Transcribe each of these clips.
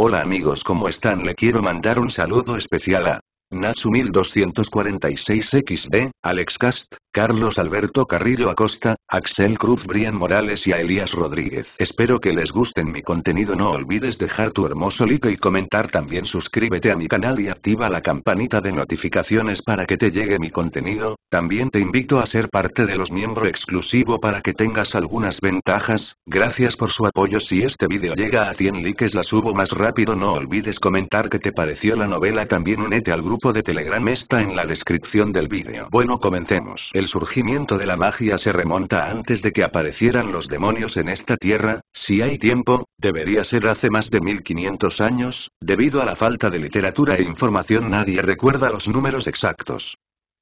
Hola amigos, ¿cómo están? Le quiero mandar un saludo especial a Natsu 1246XD, Alex Cast, Carlos Alberto Carrillo Acosta, Axel Cruz Brian Morales y a Elías Rodríguez. Espero que les gusten mi contenido. No olvides dejar tu hermoso like y comentar. También suscríbete a mi canal y activa la campanita de notificaciones para que te llegue mi contenido. También te invito a ser parte de los miembros exclusivos para que tengas algunas ventajas. Gracias por su apoyo. Si este video llega a 100 likes la subo más rápido. No olvides comentar qué te pareció la novela. También únete al grupo de Telegram, está en la descripción del vídeo. Bueno, comencemos. El surgimiento de la magia se remonta antes de que aparecieran los demonios en esta tierra, si hay tiempo, debería ser hace más de 1500 años, debido a la falta de literatura e información nadie recuerda los números exactos.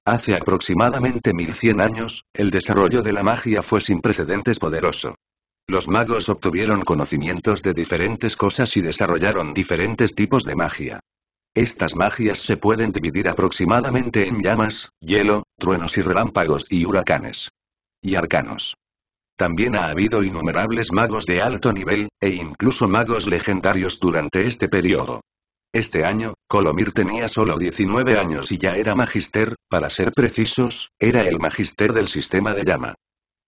Hace aproximadamente 1100 años, el desarrollo de la magia fue sin precedentes poderoso. Los magos obtuvieron conocimientos de diferentes cosas y desarrollaron diferentes tipos de magia. Estas magias se pueden dividir aproximadamente en llamas, hielo, truenos y relámpagos y huracanes. Y arcanos. También ha habido innumerables magos de alto nivel, e incluso magos legendarios durante este periodo. Este año, Colomir tenía solo 19 años y ya era magister, para ser precisos, era el magister del sistema de llama.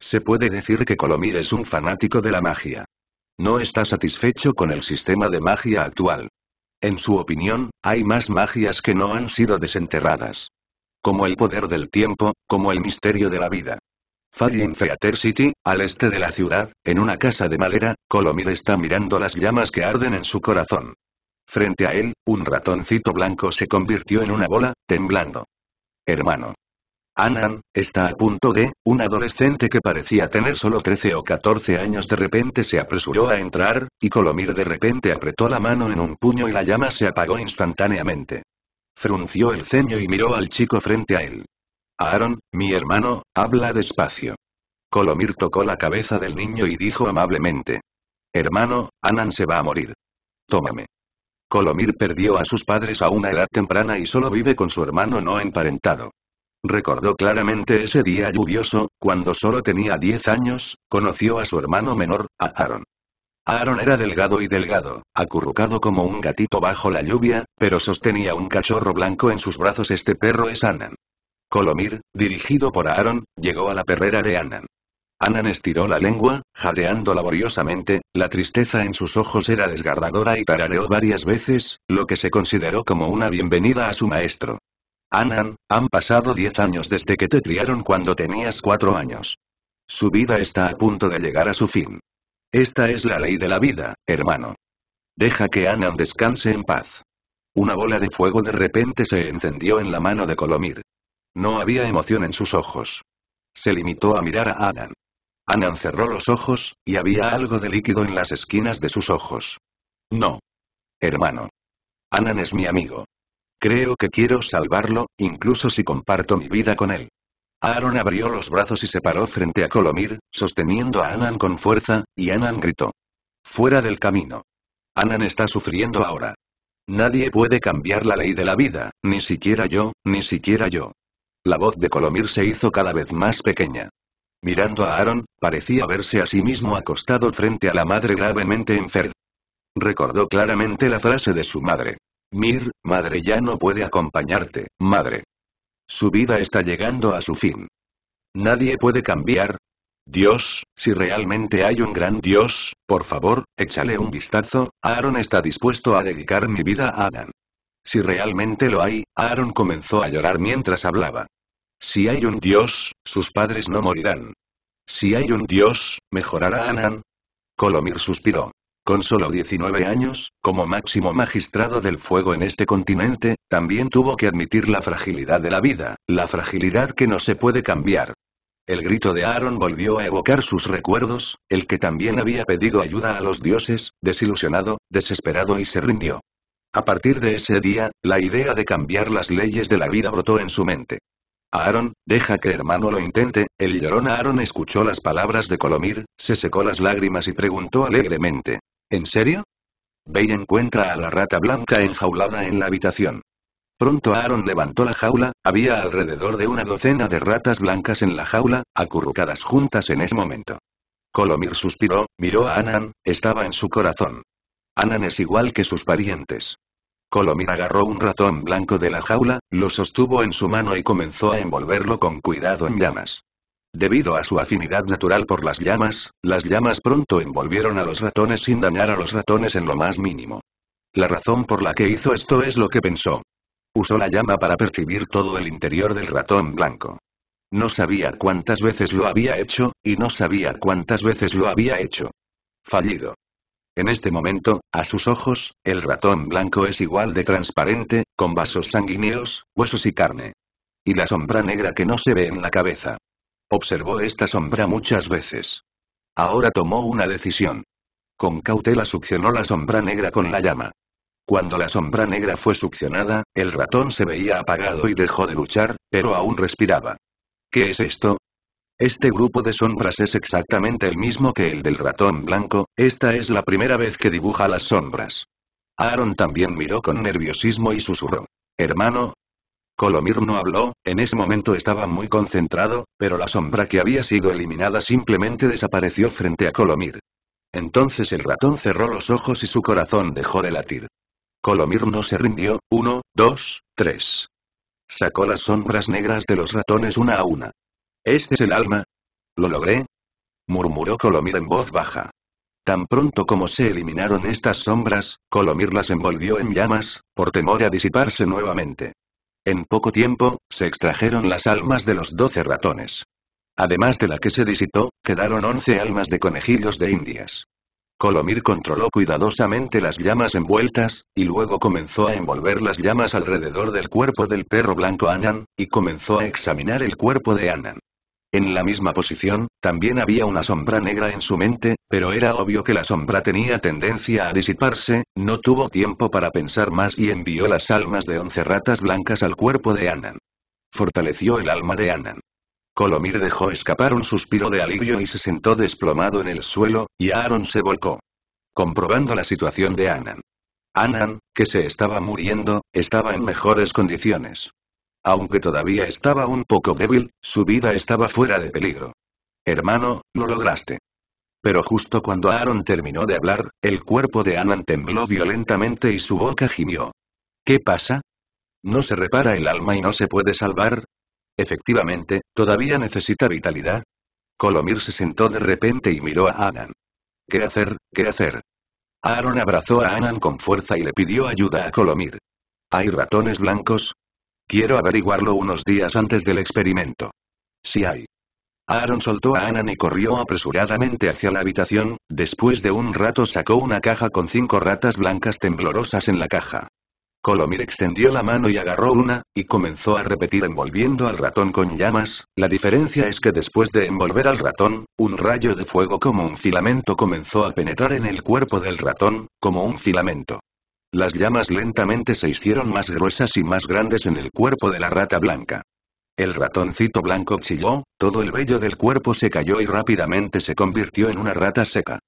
Se puede decir que Colomir es un fanático de la magia. No está satisfecho con el sistema de magia actual. En su opinión, hay más magias que no han sido desenterradas. Como el poder del tiempo, como el misterio de la vida. Fallen Feathers City, al este de la ciudad, en una casa de madera, Colomir está mirando las llamas que arden en su corazón. Frente a él, un ratoncito blanco se convirtió en una bola, temblando. Hermano. Anan, está a punto de, un adolescente que parecía tener solo 13 o 14 años de repente se apresuró a entrar, y Colomir de repente apretó la mano en un puño y la llama se apagó instantáneamente. Frunció el ceño y miró al chico frente a él. Aaron, mi hermano, habla despacio. Colomir tocó la cabeza del niño y dijo amablemente. Hermano, Anan se va a morir. Tómame. Colomir perdió a sus padres a una edad temprana y solo vive con su hermano no emparentado. Recordó claramente ese día lluvioso, cuando solo tenía 10 años, conoció a su hermano menor, a Aaron. Aaron era delgado y delgado, acurrucado como un gatito bajo la lluvia, pero sostenía un cachorro blanco en sus brazos. Este perro es Anan. Colomir, dirigido por Aaron, llegó a la perrera de Anan. Anan estiró la lengua, jadeando laboriosamente, la tristeza en sus ojos era desgarradora y tarareó varias veces, lo que se consideró como una bienvenida a su maestro. Anan, han pasado 10 años desde que te criaron cuando tenías 4 años. Su vida está a punto de llegar a su fin. Esta es la ley de la vida, hermano. Deja que Anan descanse en paz. Una bola de fuego de repente se encendió en la mano de Colomir. No había emoción en sus ojos. Se limitó a mirar a Anan. Anan cerró los ojos, y había algo de líquido en las esquinas de sus ojos. No. Hermano. Anan es mi amigo. Creo que quiero salvarlo, incluso si comparto mi vida con él. Aaron abrió los brazos y se paró frente a Colomir, sosteniendo a Anan con fuerza, y Anan gritó. Fuera del camino. Anan está sufriendo ahora. Nadie puede cambiar la ley de la vida, ni siquiera yo, ni siquiera yo. La voz de Colomir se hizo cada vez más pequeña. Mirando a Aaron, parecía verse a sí mismo acostado frente a la madre gravemente enferma. Recordó claramente la frase de su madre. Mir, madre ya no puede acompañarte, madre. Su vida está llegando a su fin. Nadie puede cambiar. Dios, si realmente hay un gran Dios, por favor, échale un vistazo, Aaron está dispuesto a dedicar mi vida a Anan. Si realmente lo hay, Aaron comenzó a llorar mientras hablaba. Si hay un Dios, sus padres no morirán. Si hay un Dios, mejorará Anan. Colomir suspiró. Con solo 19 años, como máximo magistrado del fuego en este continente, también tuvo que admitir la fragilidad de la vida, la fragilidad que no se puede cambiar. El grito de Aaron volvió a evocar sus recuerdos, el que también había pedido ayuda a los dioses, desilusionado, desesperado y se rindió. A partir de ese día, la idea de cambiar las leyes de la vida brotó en su mente. Aaron, deja que hermano lo intente, el llorón Aaron escuchó las palabras de Colomir, se secó las lágrimas y preguntó alegremente. ¿En serio? Ve y encuentra a la rata blanca enjaulada en la habitación. Pronto Aaron levantó la jaula, había alrededor de una docena de ratas blancas en la jaula, acurrucadas juntas en ese momento. Colomir suspiró, miró a Anan, estaba en su corazón. Anan es igual que sus parientes. Colomir agarró un ratón blanco de la jaula, lo sostuvo en su mano y comenzó a envolverlo con cuidado en llamas. Debido a su afinidad natural por las llamas pronto envolvieron a los ratones sin dañar a los ratones en lo más mínimo. La razón por la que hizo esto es lo que pensó. Usó la llama para percibir todo el interior del ratón blanco. No sabía cuántas veces lo había hecho, y no sabía cuántas veces lo había hecho. Fallido. En este momento, a sus ojos, el ratón blanco es igual de transparente, con vasos sanguíneos, huesos y carne. Y la sombra negra que no se ve en la cabeza. Observó esta sombra muchas veces. Ahora tomó una decisión. Con cautela succionó la sombra negra con la llama. Cuando la sombra negra fue succionada, el ratón se veía apagado y dejó de luchar, pero aún respiraba. ¿Qué es esto? Este grupo de sombras es exactamente el mismo que el del ratón blanco, esta es la primera vez que dibuja las sombras. Aaron también miró con nerviosismo y susurró. Hermano. Colomir no habló, en ese momento estaba muy concentrado, pero la sombra que había sido eliminada simplemente desapareció frente a Colomir. Entonces el ratón cerró los ojos y su corazón dejó de latir. Colomir no se rindió, 1, 2, 3. Sacó las sombras negras de los ratones una a una. ¿Este es el alma? ¿Lo logré? Murmuró Colomir en voz baja. Tan pronto como se eliminaron estas sombras, Colomir las envolvió en llamas, por temor a disiparse nuevamente. En poco tiempo, se extrajeron las almas de los 12 ratones. Además de la que se disipó, quedaron 11 almas de conejillos de indias. Colomir controló cuidadosamente las llamas envueltas, y luego comenzó a envolver las llamas alrededor del cuerpo del perro blanco Anan, y comenzó a examinar el cuerpo de Anan. En la misma posición, también había una sombra negra en su mente, pero era obvio que la sombra tenía tendencia a disiparse, no tuvo tiempo para pensar más y envió las almas de 11 ratas blancas al cuerpo de Anan. Fortaleció el alma de Anan. Colomir dejó escapar un suspiro de alivio y se sentó desplomado en el suelo, y Aaron se volcó. Comprobando la situación de Anan. Anan, que se estaba muriendo, estaba en mejores condiciones. Aunque todavía estaba un poco débil, su vida estaba fuera de peligro. Hermano, lo lograste. Pero justo cuando Aaron terminó de hablar, el cuerpo de Anan tembló violentamente y su boca gimió. ¿Qué pasa? ¿No se repara el alma y no se puede salvar? Efectivamente, ¿todavía necesita vitalidad? Colomir se sentó de repente y miró a Anan. ¿Qué hacer? ¿Qué hacer? Aaron abrazó a Anan con fuerza y le pidió ayuda a Colomir. ¿Hay ratones blancos? Quiero averiguarlo unos días antes del experimento. Sí hay. Aaron soltó a Anan y corrió apresuradamente hacia la habitación, después de un rato sacó una caja con 5 ratas blancas temblorosas en la caja. Colomir extendió la mano y agarró una, y comenzó a repetir envolviendo al ratón con llamas, la diferencia es que después de envolver al ratón, un rayo de fuego como un filamento comenzó a penetrar en el cuerpo del ratón, como un filamento. Las llamas lentamente se hicieron más gruesas y más grandes en el cuerpo de la rata blanca. El ratoncito blanco chilló, todo el vello del cuerpo se cayó y rápidamente se convirtió en una rata seca.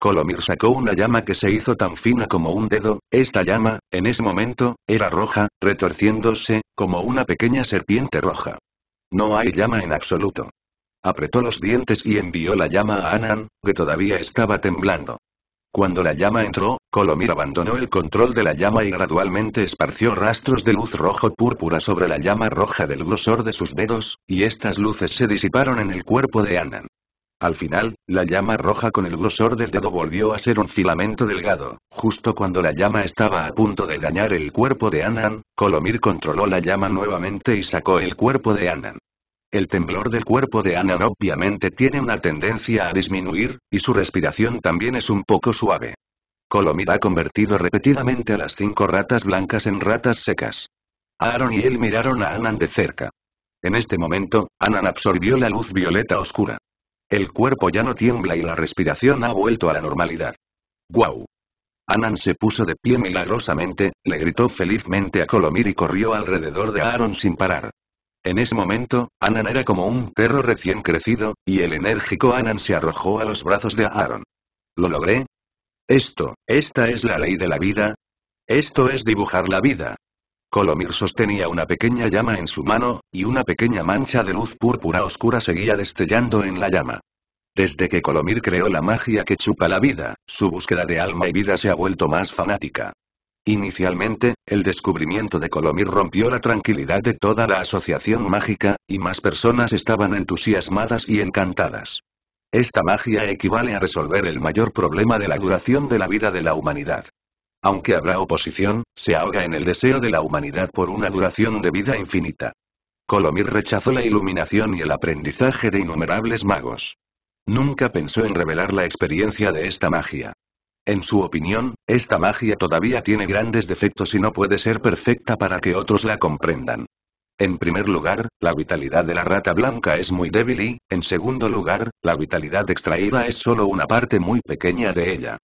Colomir sacó una llama que se hizo tan fina como un dedo, esta llama, en ese momento, era roja, retorciéndose, como una pequeña serpiente roja. No hay llama en absoluto. Apretó los dientes y envió la llama a Anan, que todavía estaba temblando. Cuando la llama entró, Colomir abandonó el control de la llama y gradualmente esparció rastros de luz rojo-púrpura sobre la llama roja del grosor de sus dedos, y estas luces se disiparon en el cuerpo de Anan. Al final, la llama roja con el grosor del dedo volvió a ser un filamento delgado. Justo cuando la llama estaba a punto de dañar el cuerpo de Anan, Colomir controló la llama nuevamente y sacó el cuerpo de Anan. El temblor del cuerpo de Anan obviamente tiene una tendencia a disminuir, y su respiración también es un poco suave. Colomir ha convertido repetidamente a las 5 ratas blancas en ratas secas. Aaron y él miraron a Anan de cerca. En este momento, Anan absorbió la luz violeta oscura. El cuerpo ya no tiembla y la respiración ha vuelto a la normalidad. ¡Guau! Anan se puso de pie milagrosamente, le gritó felizmente a Colomir y corrió alrededor de Aaron sin parar. En ese momento, Anan era como un perro recién crecido, y el enérgico Anan se arrojó a los brazos de Aaron. ¿Lo logré? ¿Esta es la ley de la vida? Esto es dibujar la vida. Colomir sostenía una pequeña llama en su mano, y una pequeña mancha de luz púrpura oscura seguía destellando en la llama. Desde que Colomir creó la magia que chupa la vida, su búsqueda de alma y vida se ha vuelto más fanática. Inicialmente, el descubrimiento de Colomir rompió la tranquilidad de toda la asociación mágica, y más personas estaban entusiasmadas y encantadas. Esta magia equivale a resolver el mayor problema de la duración de la vida de la humanidad. Aunque habrá oposición, se ahoga en el deseo de la humanidad por una duración de vida infinita. Colomir rechazó la iluminación y el aprendizaje de innumerables magos. Nunca pensó en revelar la experiencia de esta magia. En su opinión, esta magia todavía tiene grandes defectos y no puede ser perfecta para que otros la comprendan. En primer lugar, la vitalidad de la rata blanca es muy débil y, en segundo lugar, la vitalidad extraída es solo una parte muy pequeña de ella.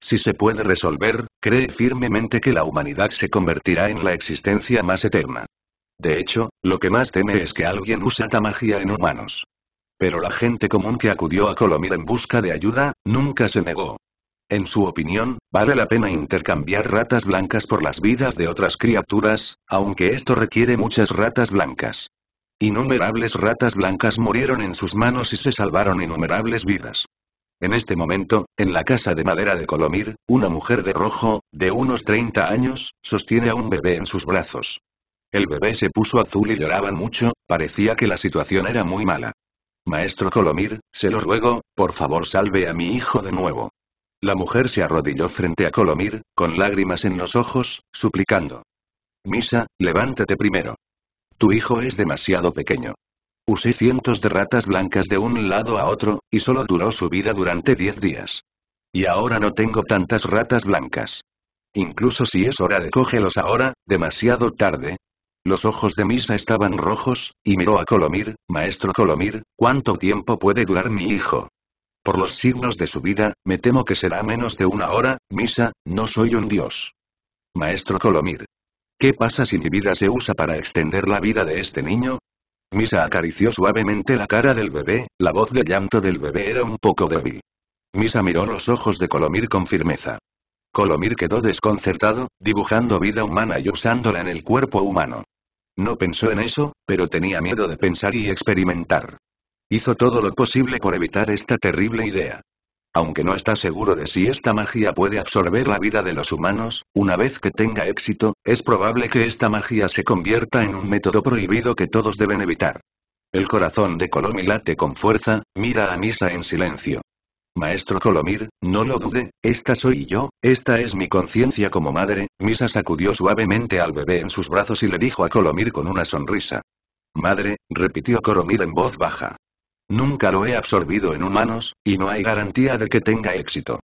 Si se puede resolver, cree firmemente que la humanidad se convertirá en la existencia más eterna. De hecho, lo que más teme es que alguien use esta magia en humanos. Pero la gente común que acudió a Colomir en busca de ayuda, nunca se negó. En su opinión, vale la pena intercambiar ratas blancas por las vidas de otras criaturas, aunque esto requiere muchas ratas blancas. Innumerables ratas blancas murieron en sus manos y se salvaron innumerables vidas. En este momento, en la casa de madera de Colomir, una mujer de rojo, de unos 30 años, sostiene a un bebé en sus brazos. El bebé se puso azul y lloraban mucho, parecía que la situación era muy mala. «Maestro Colomir, se lo ruego, por favor salve a mi hijo de nuevo». La mujer se arrodilló frente a Colomir, con lágrimas en los ojos, suplicando. «Misa, levántate primero. Tu hijo es demasiado pequeño. Usé cientos de ratas blancas de un lado a otro, y solo duró su vida durante 10 días. Y ahora no tengo tantas ratas blancas. Incluso si es hora de cógelos ahora, demasiado tarde». Los ojos de Misa estaban rojos, y miró a Colomir. «Maestro Colomir, ¿cuánto tiempo puede durar mi hijo? Por los signos de su vida, me temo que será menos de una hora. Misa, no soy un dios. Maestro Colomir. ¿Qué pasa si mi vida se usa para extender la vida de este niño?» Misa acarició suavemente la cara del bebé, la voz de llanto del bebé era un poco débil. Misa miró los ojos de Colomir con firmeza. Colomir quedó desconcertado, dibujando vida humana y usándola en el cuerpo humano. No pensó en eso, pero tenía miedo de pensar y experimentar. Hizo todo lo posible por evitar esta terrible idea. Aunque no está seguro de si esta magia puede absorber la vida de los humanos, una vez que tenga éxito, es probable que esta magia se convierta en un método prohibido que todos deben evitar. El corazón de Colomir late con fuerza, mira a Misa en silencio. «Maestro Colomir, no lo dude, esta soy yo, esta es mi conciencia como madre». Misa sacudió suavemente al bebé en sus brazos y le dijo a Colomir con una sonrisa. «Madre», repitió Colomir en voz baja. «Nunca lo he absorbido en humanos, y no hay garantía de que tenga éxito.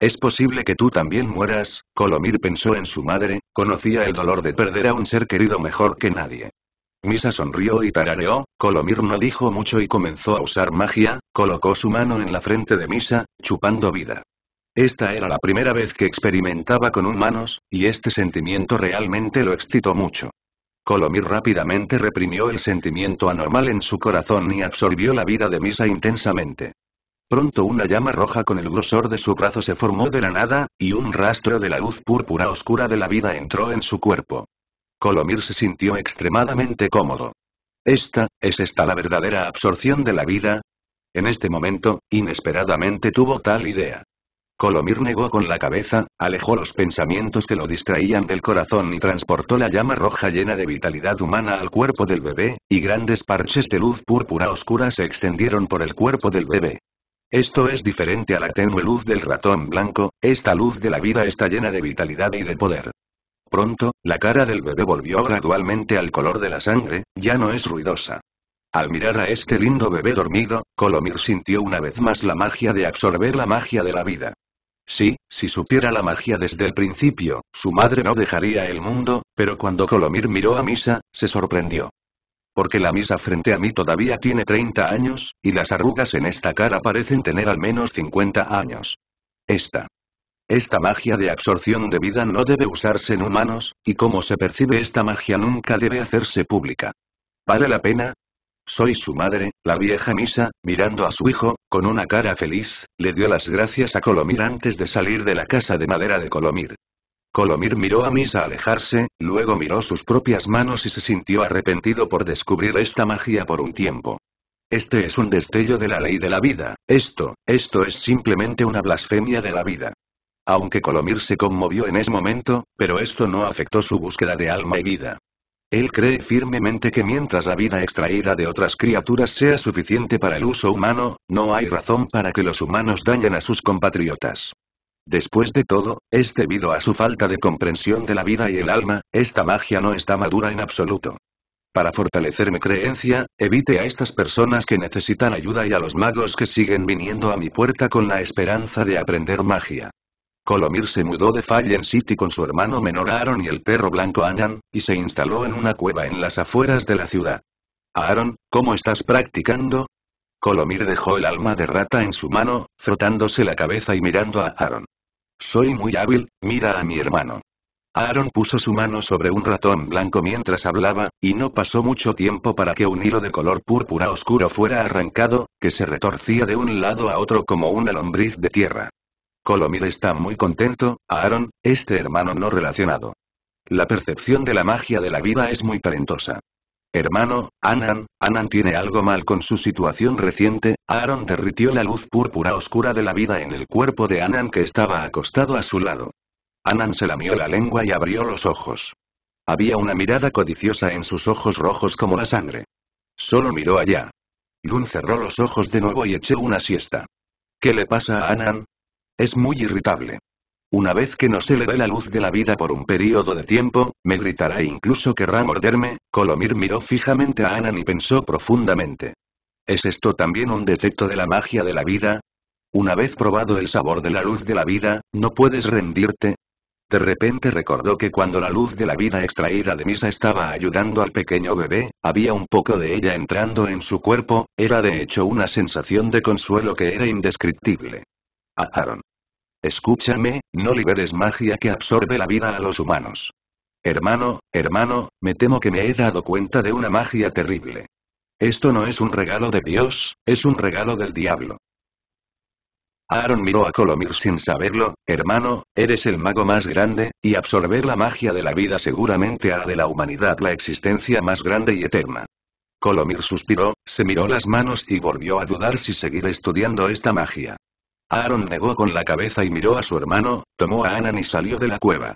Es posible que tú también mueras». Colomir pensó en su madre, conocía el dolor de perder a un ser querido mejor que nadie. Misa sonrió y tarareó. Colomir no dijo mucho y comenzó a usar magia, colocó su mano en la frente de Misa, chupando vida. Esta era la primera vez que experimentaba con humanos, y este sentimiento realmente lo excitó mucho. Colomir rápidamente reprimió el sentimiento anormal en su corazón y absorbió la vida de Misa intensamente. Pronto una llama roja con el grosor de su brazo se formó de la nada, y un rastro de la luz púrpura oscura de la vida entró en su cuerpo. Colomir se sintió extremadamente cómodo. ¿¿Es esta la verdadera absorción de la vida? En este momento, inesperadamente tuvo tal idea. Colomir negó con la cabeza, alejó los pensamientos que lo distraían del corazón y transportó la llama roja llena de vitalidad humana al cuerpo del bebé, y grandes parches de luz púrpura oscura se extendieron por el cuerpo del bebé. Esto es diferente a la tenue luz del ratón blanco, esta luz de la vida está llena de vitalidad y de poder. Pronto, la cara del bebé volvió gradualmente al color de la sangre, ya no es ruidosa. Al mirar a este lindo bebé dormido, Colomir sintió una vez más la magia de absorber la magia de la vida. Sí, si supiera la magia desde el principio, su madre no dejaría el mundo, pero cuando Colomir miró a Misa, se sorprendió. Porque la Misa frente a mí todavía tiene 30 años, y las arrugas en esta cara parecen tener al menos 50 años. Esta magia de absorción de vida no debe usarse en humanos, y como se percibe esta magia nunca debe hacerse pública. ¿Vale la pena? Soy su madre. La vieja Misa, mirando a su hijo, con una cara feliz, le dio las gracias a Colomir antes de salir de la casa de madera de Colomir. Colomir miró a Misa alejarse, luego miró sus propias manos y se sintió arrepentido por descubrir esta magia por un tiempo. Este es un destello de la ley de la vida, esto es simplemente una blasfemia de la vida. Aunque Colomir se conmovió en ese momento, pero esto no afectó su búsqueda de alma y vida. Él cree firmemente que mientras la vida extraída de otras criaturas sea suficiente para el uso humano, no hay razón para que los humanos dañen a sus compatriotas. Después de todo, es debido a su falta de comprensión de la vida y el alma, esta magia no está madura en absoluto. Para fortalecer mi creencia, evite a estas personas que necesitan ayuda y a los magos que siguen viniendo a mi puerta con la esperanza de aprender magia. Colomir se mudó de Fallen City con su hermano menor Aaron y el perro blanco Anan, y se instaló en una cueva en las afueras de la ciudad. Aaron, ¿cómo estás practicando? Colomir dejó el alma de rata en su mano, frotándose la cabeza y mirando a Aaron. Soy muy hábil, mira a mi hermano. Aaron puso su mano sobre un ratón blanco mientras hablaba, y no pasó mucho tiempo para que un hilo de color púrpura oscuro fuera arrancado, que se retorcía de un lado a otro como una lombriz de tierra. Colomir está muy contento, Aaron, este hermano no relacionado. La percepción de la magia de la vida es muy talentosa. Hermano, Anan tiene algo mal con su situación reciente. Aaron derritió la luz púrpura oscura de la vida en el cuerpo de Anan que estaba acostado a su lado. Anan se lamió la lengua y abrió los ojos. Había una mirada codiciosa en sus ojos rojos como la sangre. Solo miró allá. Lun cerró los ojos de nuevo y echó una siesta. ¿Qué le pasa a Anan? Es muy irritable. Una vez que no se le dé la luz de la vida por un periodo de tiempo, me gritará e incluso querrá morderme. Colomir miró fijamente a Anan y pensó profundamente. ¿Es esto también un defecto de la magia de la vida? Una vez probado el sabor de la luz de la vida, ¿no puedes rendirte? De repente recordó que cuando la luz de la vida extraída de Misa estaba ayudando al pequeño bebé, había un poco de ella entrando en su cuerpo, era de hecho una sensación de consuelo que era indescriptible. Aaron. Escúchame, no liberes magia que absorbe la vida a los humanos. Hermano, me temo que me he dado cuenta de una magia terrible. Esto no es un regalo de Dios, es un regalo del diablo. Aaron miró a Colomir sin saberlo. Hermano, eres el mago más grande, y absorber la magia de la vida seguramente hará de la humanidad la existencia más grande y eterna. Colomir suspiró, se miró las manos y volvió a dudar si seguir estudiando esta magia. Aaron negó con la cabeza y miró a su hermano, tomó a Anan y salió de la cueva.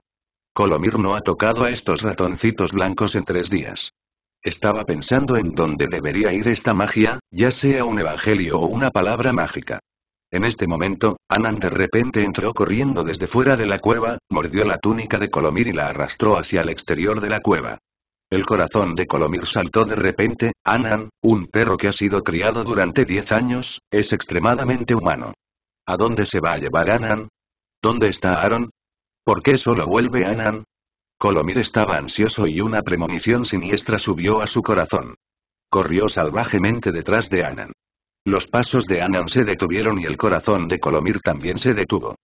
Colomir no ha tocado a estos ratoncitos blancos en 3 días. Estaba pensando en dónde debería ir esta magia, ya sea un evangelio o una palabra mágica. En este momento, Anan de repente entró corriendo desde fuera de la cueva, mordió la túnica de Colomir y la arrastró hacia el exterior de la cueva. El corazón de Colomir saltó de repente. Anan, un perro que ha sido criado durante 10 años, es extremadamente humano. ¿A dónde se va a llevar Anan? ¿Dónde está Aaron? ¿Por qué solo vuelve Anan? Colomir estaba ansioso y una premonición siniestra subió a su corazón. Corrió salvajemente detrás de Anan. Los pasos de Anan se detuvieron y el corazón de Colomir también se detuvo.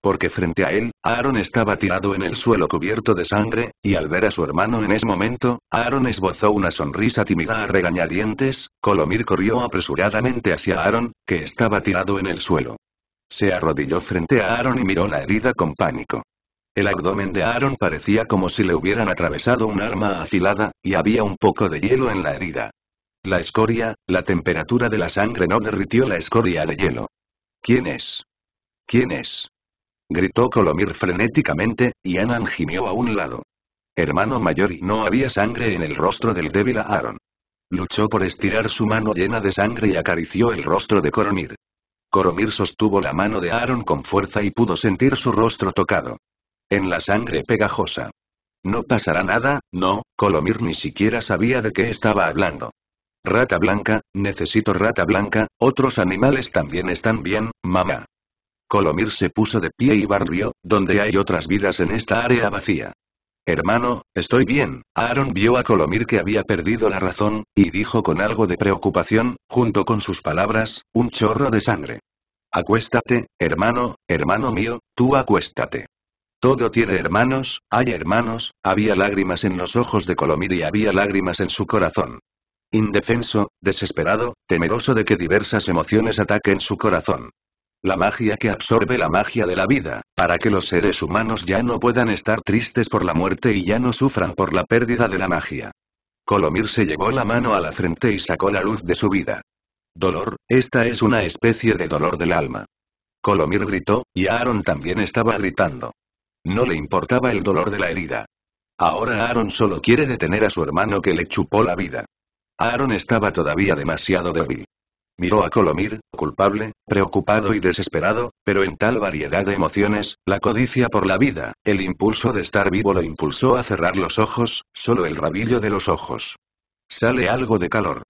Porque frente a él, Aaron estaba tirado en el suelo cubierto de sangre, y al ver a su hermano en ese momento, Aaron esbozó una sonrisa tímida a regañadientes. Colomir corrió apresuradamente hacia Aaron, que estaba tirado en el suelo. Se arrodilló frente a Aaron y miró la herida con pánico. El abdomen de Aaron parecía como si le hubieran atravesado un arma afilada, y había un poco de hielo en la herida. La escoria, la temperatura de la sangre no derritió la escoria de hielo. ¿Quién es? ¿Quién es? Gritó Colomir frenéticamente, y Anan gimió a un lado. Hermano mayor y no había sangre en el rostro del débil Aaron. Luchó por estirar su mano llena de sangre y acarició el rostro de Colomir. Colomir sostuvo la mano de Aaron con fuerza y pudo sentir su rostro tocado. En la sangre pegajosa. No pasará nada, no. Colomir ni siquiera sabía de qué estaba hablando. Rata blanca, necesito rata blanca, otros animales también están bien, mamá. Colomir se puso de pie y barrió, donde hay otras vidas en esta área vacía. Hermano, estoy bien. Aaron vio a Colomir que había perdido la razón, y dijo con algo de preocupación, junto con sus palabras, un chorro de sangre. Acuéstate, hermano mío, tú acuéstate. Todo tiene hermanos, hay hermanos. Había lágrimas en los ojos de Colomir y había lágrimas en su corazón. Indefenso, desesperado, temeroso de que diversas emociones ataquen su corazón. La magia que absorbe la magia de la vida, para que los seres humanos ya no puedan estar tristes por la muerte y ya no sufran por la pérdida de la magia. Colomir se llevó la mano a la frente y sacó la luz de su vida. Dolor, esta es una especie de dolor del alma. Colomir gritó, y Aaron también estaba gritando. No le importaba el dolor de la herida. Ahora Aaron solo quiere detener a su hermano que le chupó la vida. Aaron estaba todavía demasiado débil. Miró a Colomir, culpable, preocupado y desesperado, pero en tal variedad de emociones, la codicia por la vida, el impulso de estar vivo lo impulsó a cerrar los ojos, solo el rabillo de los ojos. Sale algo de calor.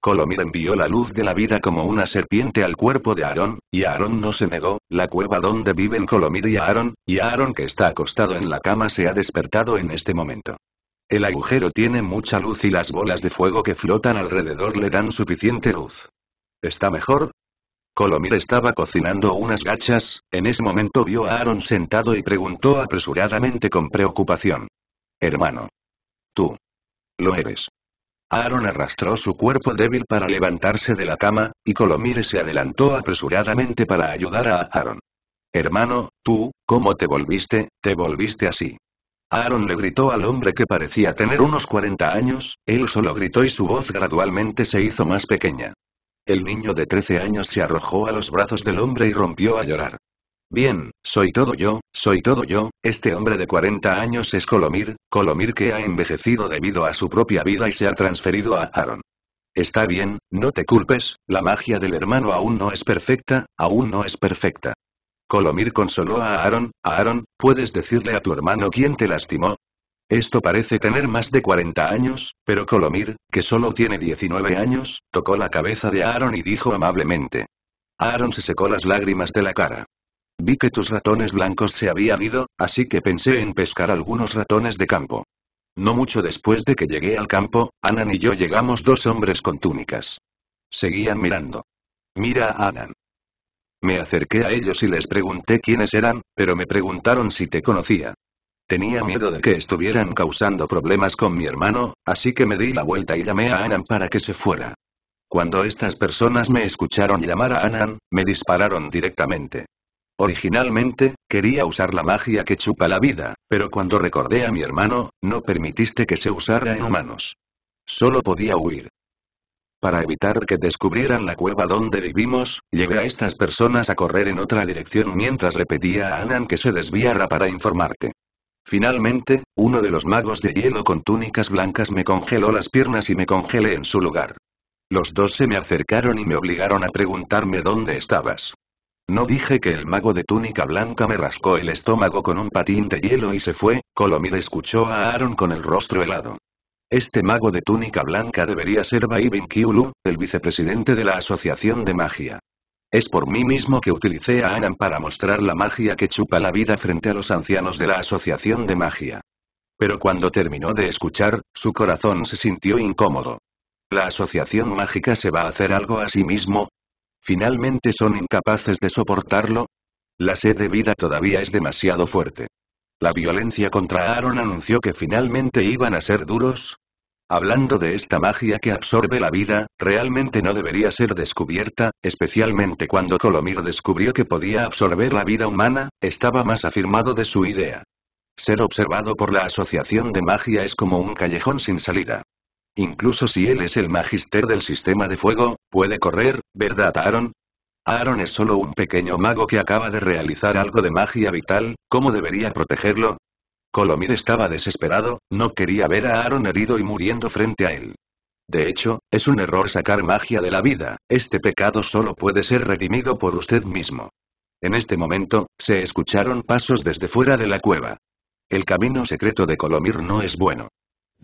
Colomir envió la luz de la vida como una serpiente al cuerpo de Aaron, y Aaron no se negó, la cueva donde viven Colomir y Aaron que está acostado en la cama se ha despertado en este momento. El agujero tiene mucha luz y las bolas de fuego que flotan alrededor le dan suficiente luz. ¿Está mejor? Colomir estaba cocinando unas gachas, en ese momento vio a Aaron sentado y preguntó apresuradamente con preocupación. Hermano. Tú. Lo eres. Aaron arrastró su cuerpo débil para levantarse de la cama, y Colomir se adelantó apresuradamente para ayudar a Aaron. Hermano, tú, ¿cómo te volviste así? Aaron le gritó al hombre que parecía tener unos 40 años, él solo gritó y su voz gradualmente se hizo más pequeña. El niño de 13 años se arrojó a los brazos del hombre y rompió a llorar. Bien, soy todo yo, este hombre de 40 años es Colomir, Colomir que ha envejecido debido a su propia vida y se ha transferido a Aaron. Está bien, no te culpes, la magia del hermano aún no es perfecta. Colomir consoló a Aaron, ¿puedes decirle a tu hermano quién te lastimó? Esto parece tener más de 40 años, pero Colomir, que solo tiene 19 años, tocó la cabeza de Aaron y dijo amablemente. Aaron se secó las lágrimas de la cara. Vi que tus ratones blancos se habían ido, así que pensé en pescar algunos ratones de campo. No mucho después de que llegué al campo, Anan y yo llegamos dos hombres con túnicas. Seguían mirando. Mira a Anan. Me acerqué a ellos y les pregunté quiénes eran, pero me preguntaron si te conocía. Tenía miedo de que estuvieran causando problemas con mi hermano, así que me di la vuelta y llamé a Anan para que se fuera. Cuando estas personas me escucharon llamar a Anan, me dispararon directamente. Originalmente, quería usar la magia que chupa la vida, pero cuando recordé a mi hermano, no permitiste que se usara en humanos. Solo podía huir. Para evitar que descubrieran la cueva donde vivimos, llevé a estas personas a correr en otra dirección mientras le pedía a Anan que se desviara para informarte. Finalmente, uno de los magos de hielo con túnicas blancas me congeló las piernas y me congelé en su lugar. Los dos se me acercaron y me obligaron a preguntarme dónde estabas. No dije que el mago de túnica blanca me rascó el estómago con un patín de hielo y se fue. Colomir escuchó a Aaron con el rostro helado. Este mago de túnica blanca debería ser Baibin Kiulu, el vicepresidente de la Asociación de Magia. Es por mí mismo que utilicé a Anan para mostrar la magia que chupa la vida frente a los ancianos de la Asociación de Magia. Pero cuando terminó de escuchar, su corazón se sintió incómodo. ¿La Asociación Mágica se va a hacer algo a sí mismo? ¿Finalmente son incapaces de soportarlo? La sed de vida todavía es demasiado fuerte. La violencia contra Aaron anunció que finalmente iban a ser duros. Hablando de esta magia que absorbe la vida, realmente no debería ser descubierta, especialmente cuando Colomir descubrió que podía absorber la vida humana, estaba más afirmado de su idea. Ser observado por la Asociación de Magia es como un callejón sin salida. Incluso si él es el magister del sistema de fuego, puede correr, ¿verdad Aaron? Aaron es solo un pequeño mago que acaba de realizar algo de magia vital, ¿cómo debería protegerlo? Colomir estaba desesperado, no quería ver a Aaron herido y muriendo frente a él. De hecho, es un error sacar magia de la vida, este pecado solo puede ser redimido por usted mismo. En este momento, se escucharon pasos desde fuera de la cueva. El camino secreto de Colomir no es bueno.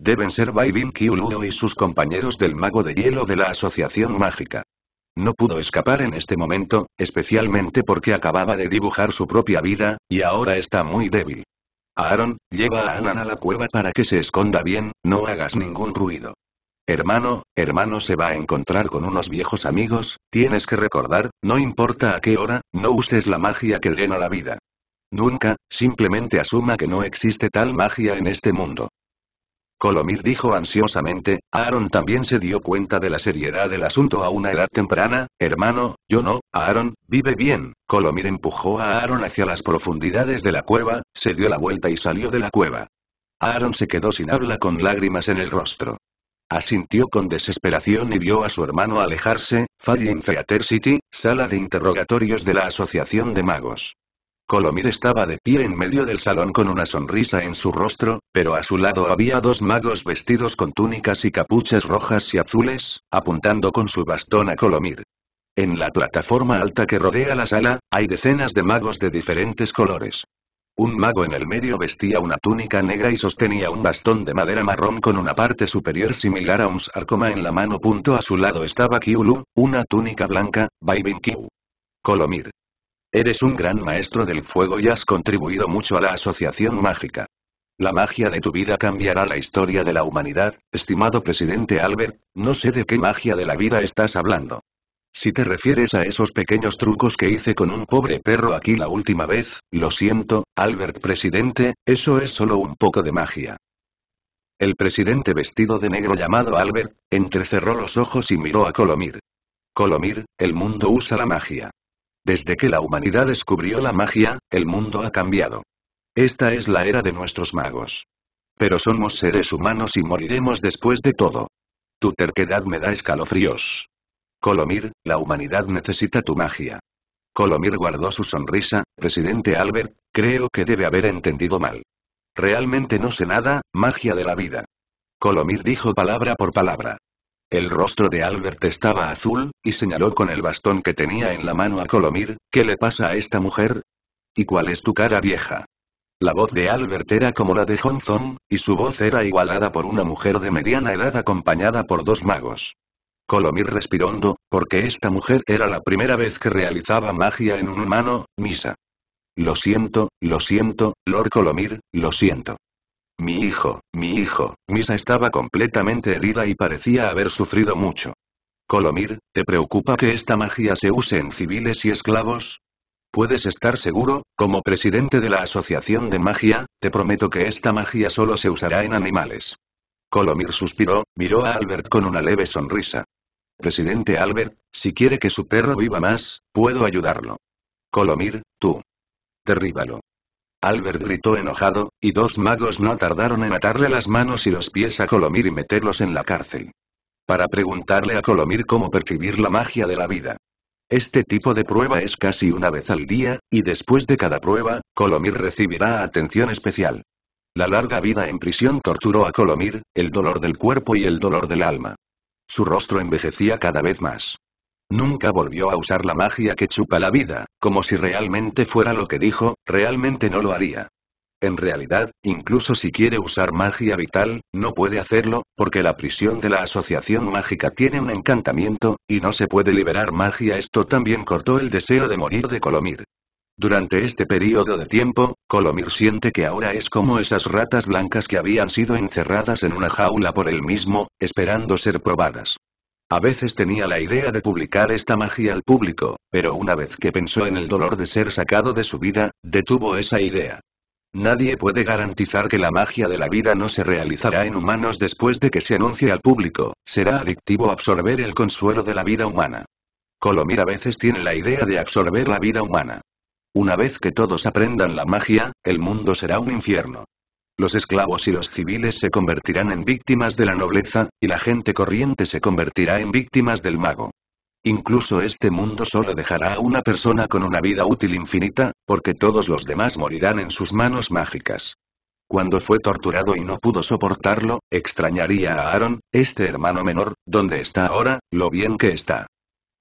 Deben ser Baibin Kiulu y sus compañeros del mago de hielo de la Asociación Mágica. No pudo escapar en este momento, especialmente porque acababa de dibujar su propia vida, y ahora está muy débil. Aaron, lleva a Anan a la cueva para que se esconda bien, no hagas ningún ruido. Hermano se va a encontrar con unos viejos amigos, tienes que recordar, no importa a qué hora, no uses la magia que llena la vida. Nunca, simplemente asuma que no existe tal magia en este mundo. Colomir dijo ansiosamente, Aaron también se dio cuenta de la seriedad del asunto a una edad temprana, hermano, yo no, Aaron, vive bien. Colomir empujó a Aaron hacia las profundidades de la cueva, se dio la vuelta y salió de la cueva. Aaron se quedó sin habla con lágrimas en el rostro. Asintió con desesperación y vio a su hermano alejarse, Fallen Theater City, sala de interrogatorios de la Asociación de Magos. Colomir estaba de pie en medio del salón con una sonrisa en su rostro, pero a su lado había dos magos vestidos con túnicas y capuchas rojas y azules, apuntando con su bastón a Colomir. En la plataforma alta que rodea la sala, hay decenas de magos de diferentes colores. Un mago en el medio vestía una túnica negra y sostenía un bastón de madera marrón con una parte superior similar a un sarcoma en la mano. A su lado estaba Kiulu, una túnica blanca, Baibin Kiulu. Colomir. Eres un gran maestro del fuego y has contribuido mucho a la asociación mágica. La magia de tu vida cambiará la historia de la humanidad, estimado presidente Albert, no sé de qué magia de la vida estás hablando. Si te refieres a esos pequeños trucos que hice con un pobre perro aquí la última vez, lo siento, Albert presidente, eso es solo un poco de magia. El presidente vestido de negro llamado Albert, entrecerró los ojos y miró a Colomir. Colomir, el mundo usa la magia. Desde que la humanidad descubrió la magia, el mundo ha cambiado. Esta es la era de nuestros magos. Pero somos seres humanos y moriremos después de todo. Tu terquedad me da escalofríos. Colomir, la humanidad necesita tu magia. Colomir guardó su sonrisa, presidente Albert, creo que debe haber entendido mal. Realmente no sé nada, magia de la vida. Colomir dijo palabra por palabra. El rostro de Albert estaba azul, y señaló con el bastón que tenía en la mano a Colomir, ¿qué le pasa a esta mujer? ¿Y cuál es tu cara vieja? La voz de Albert era como la de Johnson, y su voz era igualada por una mujer de mediana edad acompañada por dos magos. Colomir respiró hondo, porque esta mujer era la primera vez que realizaba magia en un humano, Misa. Lo siento, Lord Colomir, lo siento. Mi hijo, Misa estaba completamente herida y parecía haber sufrido mucho. Colomir, ¿te preocupa que esta magia se use en civiles y esclavos? Puedes estar seguro, como presidente de la Asociación de Magia, te prometo que esta magia solo se usará en animales. Colomir suspiró, miró a Albert con una leve sonrisa. Presidente Albert, si quiere que su perro viva más, puedo ayudarlo. Colomir, tú. Derríbalo. Albert gritó enojado, y dos magos no tardaron en atarle las manos y los pies a Colomir y meterlos en la cárcel. Para preguntarle a Colomir cómo percibir la magia de la vida. Este tipo de prueba es casi una vez al día, y después de cada prueba, Colomir recibirá atención especial. La larga vida en prisión torturó a Colomir, el dolor del cuerpo y el dolor del alma. Su rostro envejecía cada vez más. Nunca volvió a usar la magia que chupa la vida, como si realmente fuera lo que dijo, realmente no lo haría. En realidad, incluso si quiere usar magia vital, no puede hacerlo, porque la prisión de la Asociación Mágica tiene un encantamiento, y no se puede liberar magia. Esto también cortó el deseo de morir de Colomir. Durante este periodo de tiempo, Colomir siente que ahora es como esas ratas blancas que habían sido encerradas en una jaula por él mismo, esperando ser probadas. A veces tenía la idea de publicar esta magia al público, pero una vez que pensó en el dolor de ser sacado de su vida, detuvo esa idea. Nadie puede garantizar que la magia de la vida no se realizará en humanos después de que se anuncie al público, será adictivo absorber el consuelo de la vida humana. Colomir a veces tiene la idea de absorber la vida humana. Una vez que todos aprendan la magia, el mundo será un infierno. Los esclavos y los civiles se convertirán en víctimas de la nobleza, y la gente corriente se convertirá en víctimas del mago. Incluso este mundo solo dejará a una persona con una vida útil infinita, porque todos los demás morirán en sus manos mágicas. Cuando fue torturado y no pudo soportarlo, extrañaría a Aaron, este hermano menor, ¿dónde está ahora, lo bien que está?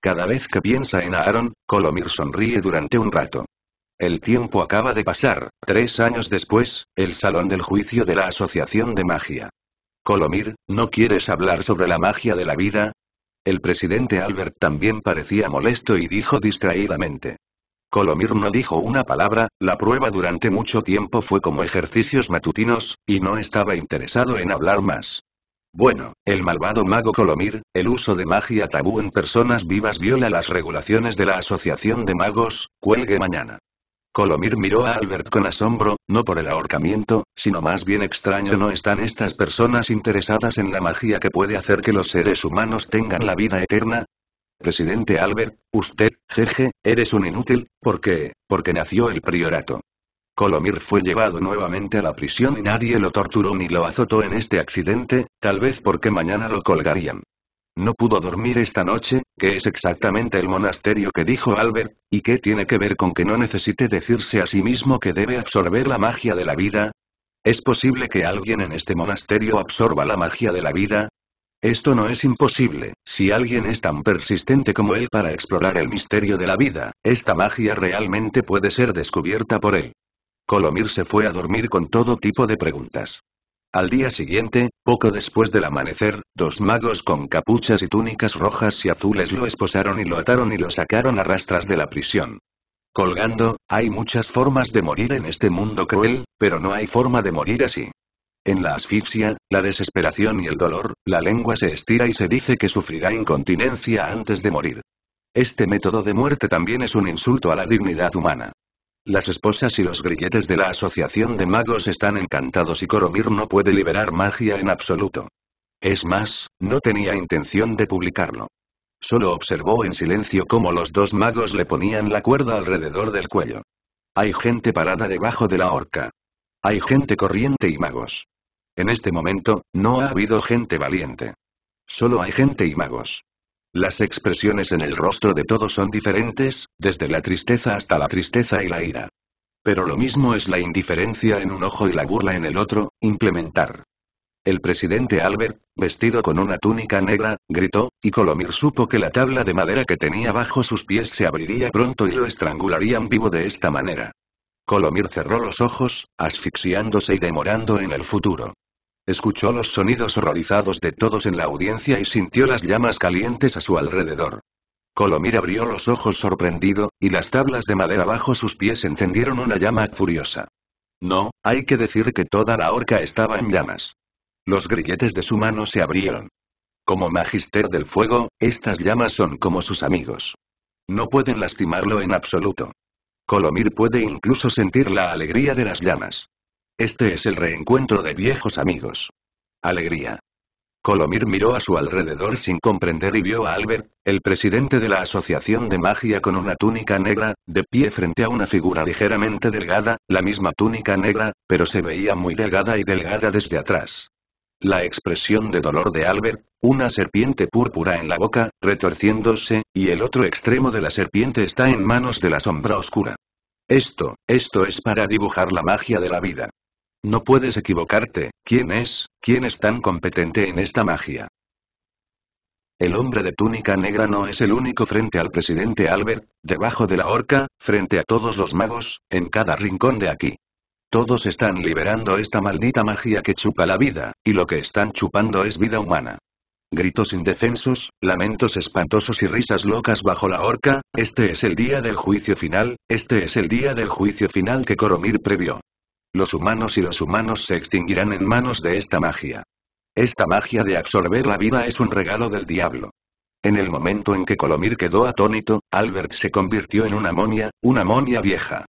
Cada vez que piensa en Aaron, Colomir sonríe durante un rato. El tiempo acaba de pasar, 3 años después, el salón del juicio de la Asociación de Magia. Colomir, ¿no quieres hablar sobre la magia de la vida? El presidente Albert también parecía molesto y dijo distraídamente. Colomir no dijo una palabra, la prueba durante mucho tiempo fue como ejercicios matutinos, y no estaba interesado en hablar más. Bueno, el malvado mago Colomir, el uso de magia tabú en personas vivas viola las regulaciones de la Asociación de Magos, cuelgue mañana. Colomir miró a Albert con asombro, no por el ahorcamiento, sino más bien extraño no están estas personas interesadas en la magia que puede hacer que los seres humanos tengan la vida eterna. Presidente Albert, usted, jeje, eres un inútil, ¿por qué? Porque nació el priorato. Colomir fue llevado nuevamente a la prisión y nadie lo torturó ni lo azotó en este accidente, tal vez porque mañana lo colgarían. No pudo dormir esta noche, que es exactamente el monasterio que dijo Albert, y qué tiene que ver con que no necesite decirse a sí mismo que debe absorber la magia de la vida. ¿Es posible que alguien en este monasterio absorba la magia de la vida? Esto no es imposible, si alguien es tan persistente como él para explorar el misterio de la vida, esta magia realmente puede ser descubierta por él. Colomir se fue a dormir con todo tipo de preguntas. Al día siguiente, poco después del amanecer, dos magos con capuchas y túnicas rojas y azules lo esposaron y lo ataron y lo sacaron a rastras de la prisión. Colgando, hay muchas formas de morir en este mundo cruel, pero no hay forma de morir así. En la asfixia, la desesperación y el dolor, la lengua se estira y se dice que sufrirá incontinencia antes de morir. Este método de muerte también es un insulto a la dignidad humana. Las esposas y los grilletes de la Asociación de Magos están encantados y Colomir no puede liberar magia en absoluto. Es más, no tenía intención de publicarlo. Solo observó en silencio cómo los dos magos le ponían la cuerda alrededor del cuello. Hay gente parada debajo de la horca. Hay gente corriente y magos. En este momento, no ha habido gente valiente. Solo hay gente y magos. Las expresiones en el rostro de todos son diferentes, desde la tristeza hasta la tristeza y la ira. Pero lo mismo es la indiferencia en un ojo y la burla en el otro, implementar. El presidente Albert, vestido con una túnica negra, gritó, y Colomir supo que la tabla de madera que tenía bajo sus pies se abriría pronto y lo estrangularían vivo de esta manera. Colomir cerró los ojos, asfixiándose y demorando en el futuro. Escuchó los sonidos horrorizados de todos en la audiencia y sintió las llamas calientes a su alrededor. Colomir abrió los ojos sorprendido, y las tablas de madera bajo sus pies encendieron una llama furiosa. No, hay que decir que toda la horca estaba en llamas. Los grilletes de su mano se abrieron. Como magister del fuego, estas llamas son como sus amigos. No pueden lastimarlo en absoluto. Colomir puede incluso sentir la alegría de las llamas. Este es el reencuentro de viejos amigos. Alegría. Colomir miró a su alrededor sin comprender y vio a Albert, el presidente de la Asociación de Magia con una túnica negra, de pie frente a una figura ligeramente delgada, la misma túnica negra, pero se veía muy delgada y delgada desde atrás. La expresión de dolor de Albert, una serpiente púrpura en la boca, retorciéndose, y el otro extremo de la serpiente está en manos de la sombra oscura. Esto es para dibujar la magia de la vida. No puedes equivocarte, ¿quién es tan competente en esta magia? El hombre de túnica negra no es el único frente al presidente Albert, debajo de la horca, frente a todos los magos, en cada rincón de aquí. Todos están liberando esta maldita magia que chupa la vida, y lo que están chupando es vida humana. Gritos indefensos, lamentos espantosos y risas locas bajo la horca, este es el día del juicio final, este es el día del juicio final que Colomir previó. Los humanos se extinguirán en manos de esta magia. Esta magia de absorber la vida es un regalo del diablo. En el momento en que Colomir quedó atónito, Albert se convirtió en una momia vieja.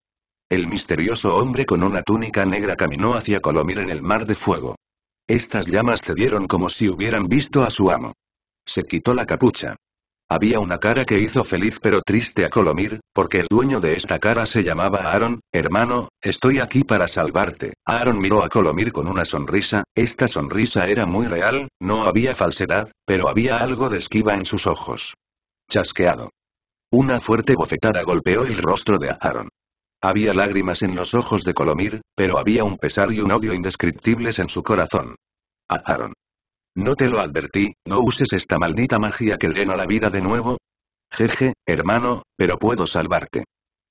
El misterioso hombre con una túnica negra caminó hacia Colomir en el mar de fuego. Estas llamas cedieron como si hubieran visto a su amo. Se quitó la capucha. Había una cara que hizo feliz pero triste a Colomir, porque el dueño de esta cara se llamaba Aaron. Hermano, estoy aquí para salvarte. Aaron miró a Colomir con una sonrisa, esta sonrisa era muy real, no había falsedad, pero había algo de esquiva en sus ojos. Chasqueado. Una fuerte bofetada golpeó el rostro de Aaron. Había lágrimas en los ojos de Colomir, pero había un pesar y un odio indescriptibles en su corazón. Aaron. ¿No te lo advertí, no uses esta maldita magia que llena la vida de nuevo? Jeje, hermano, pero puedo salvarte.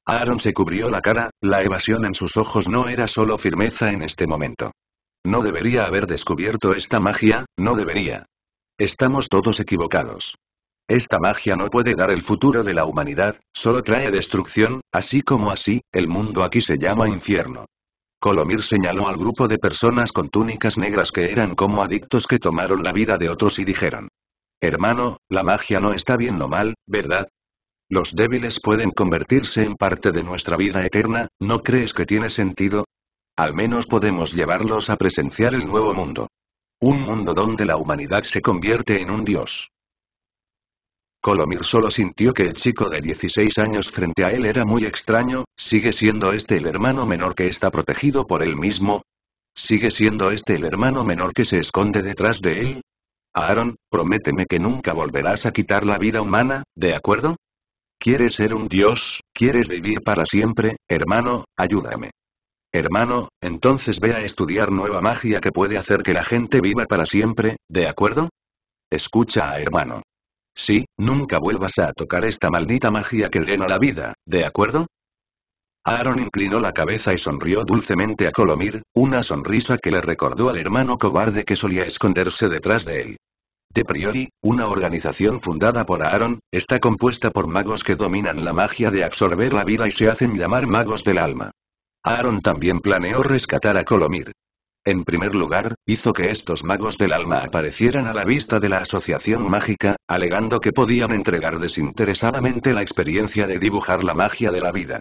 Aaron se cubrió la cara, la evasión en sus ojos no era solo firmeza en este momento. No debería haber descubierto esta magia, no debería. Estamos todos equivocados. Esta magia no puede dar el futuro de la humanidad, solo trae destrucción, así, el mundo aquí se llama infierno. Colomir señaló al grupo de personas con túnicas negras que eran como adictos que tomaron la vida de otros y dijeron: hermano, la magia no está bien o mal, ¿verdad? Los débiles pueden convertirse en parte de nuestra vida eterna, ¿no crees que tiene sentido? Al menos podemos llevarlos a presenciar el nuevo mundo. Un mundo donde la humanidad se convierte en un dios. Colomir solo sintió que el chico de 16 años frente a él era muy extraño. ¿Sigue siendo este el hermano menor que está protegido por él mismo? ¿Sigue siendo este el hermano menor que se esconde detrás de él? Aaron, prométeme que nunca volverás a quitar la vida humana, ¿de acuerdo? ¿Quieres ser un dios? ¿Quieres vivir para siempre? Hermano, ayúdame. Hermano, entonces ve a estudiar nueva magia que puede hacer que la gente viva para siempre, ¿de acuerdo? Escucha a hermano. Sí, nunca vuelvas a tocar esta maldita magia que drena la vida, ¿de acuerdo? Aaron inclinó la cabeza y sonrió dulcemente a Colomir, una sonrisa que le recordó al hermano cobarde que solía esconderse detrás de él. De priori, una organización fundada por Aaron, está compuesta por magos que dominan la magia de absorber la vida y se hacen llamar magos del alma. Aaron también planeó rescatar a Colomir. En primer lugar, hizo que estos magos del alma aparecieran a la vista de la asociación mágica, alegando que podían entregar desinteresadamente la experiencia de dibujar la magia de la vida.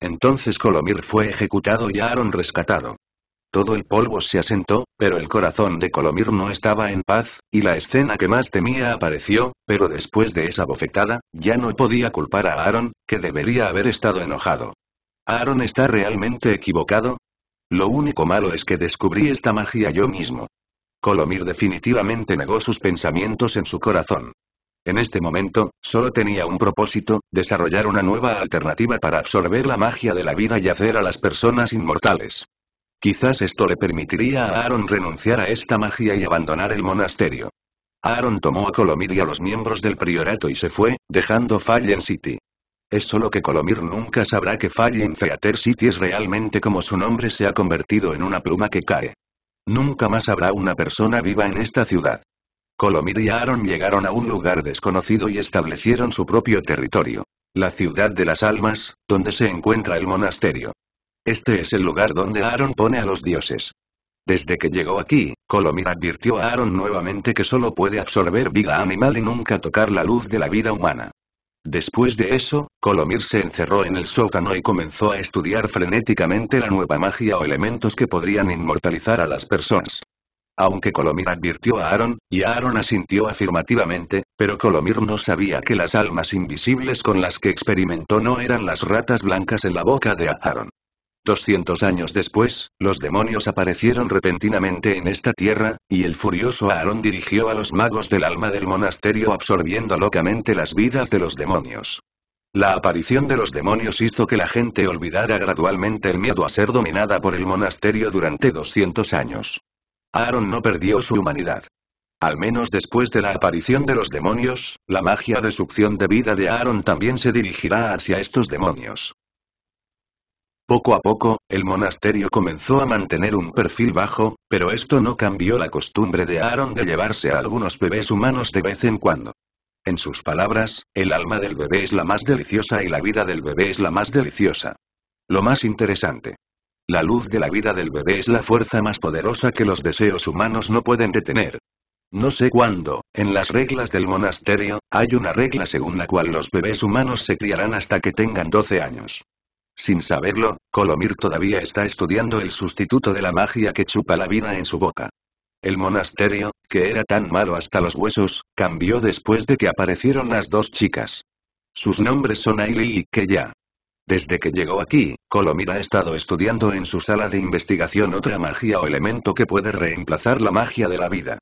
Entonces Colomir fue ejecutado y Aaron rescatado. Todo el polvo se asentó, pero el corazón de Colomir no estaba en paz, y la escena que más temía apareció, pero después de esa bofetada, ya no podía culpar a Aaron, que debería haber estado enojado. ¿Aaron está realmente equivocado? Lo único malo es que descubrí esta magia yo mismo. Colomir definitivamente negó sus pensamientos en su corazón. En este momento, solo tenía un propósito, desarrollar una nueva alternativa para absorber la magia de la vida y hacer a las personas inmortales. Quizás esto le permitiría a Aaron renunciar a esta magia y abandonar el monasterio. Aaron tomó a Colomir y a los miembros del priorato y se fue, dejando Fallen City. Es solo que Colomir nunca sabrá que Fallen Theater City es realmente como su nombre se ha convertido en una pluma que cae. Nunca más habrá una persona viva en esta ciudad. Colomir y Aaron llegaron a un lugar desconocido y establecieron su propio territorio. La ciudad de las almas, donde se encuentra el monasterio. Este es el lugar donde Aaron pone a los dioses. Desde que llegó aquí, Colomir advirtió a Aaron nuevamente que solo puede absorber vida animal y nunca tocar la luz de la vida humana. Después de eso, Colomir se encerró en el sótano y comenzó a estudiar frenéticamente la nueva magia o elementos que podrían inmortalizar a las personas. Aunque Colomir advirtió a Aaron, y Aaron asintió afirmativamente, pero Colomir no sabía que las almas invisibles con las que experimentó no eran las ratas blancas en la boca de Aaron. 200 años después, los demonios aparecieron repentinamente en esta tierra, y el furioso Aaron dirigió a los magos del alma del monasterio absorbiendo locamente las vidas de los demonios. La aparición de los demonios hizo que la gente olvidara gradualmente el miedo a ser dominada por el monasterio durante 200 años. Aaron no perdió su humanidad. Al menos después de la aparición de los demonios, la magia de succión de vida de Aaron también se dirigirá hacia estos demonios. Poco a poco, el monasterio comenzó a mantener un perfil bajo, pero esto no cambió la costumbre de Aaron de llevarse a algunos bebés humanos de vez en cuando. En sus palabras, el alma del bebé es la más deliciosa y la vida del bebé es la más deliciosa. Lo más interesante. La luz de la vida del bebé es la fuerza más poderosa que los deseos humanos no pueden detener. No sé cuándo, en las reglas del monasterio, hay una regla según la cual los bebés humanos se criarán hasta que tengan 12 años. Sin saberlo, Colomir todavía está estudiando el sustituto de la magia que chupa la vida en su boca. El monasterio, que era tan malo hasta los huesos, cambió después de que aparecieron las dos chicas. Sus nombres son Ailey y Keya. Desde que llegó aquí, Colomir ha estado estudiando en su sala de investigación otra magia o elemento que puede reemplazar la magia de la vida.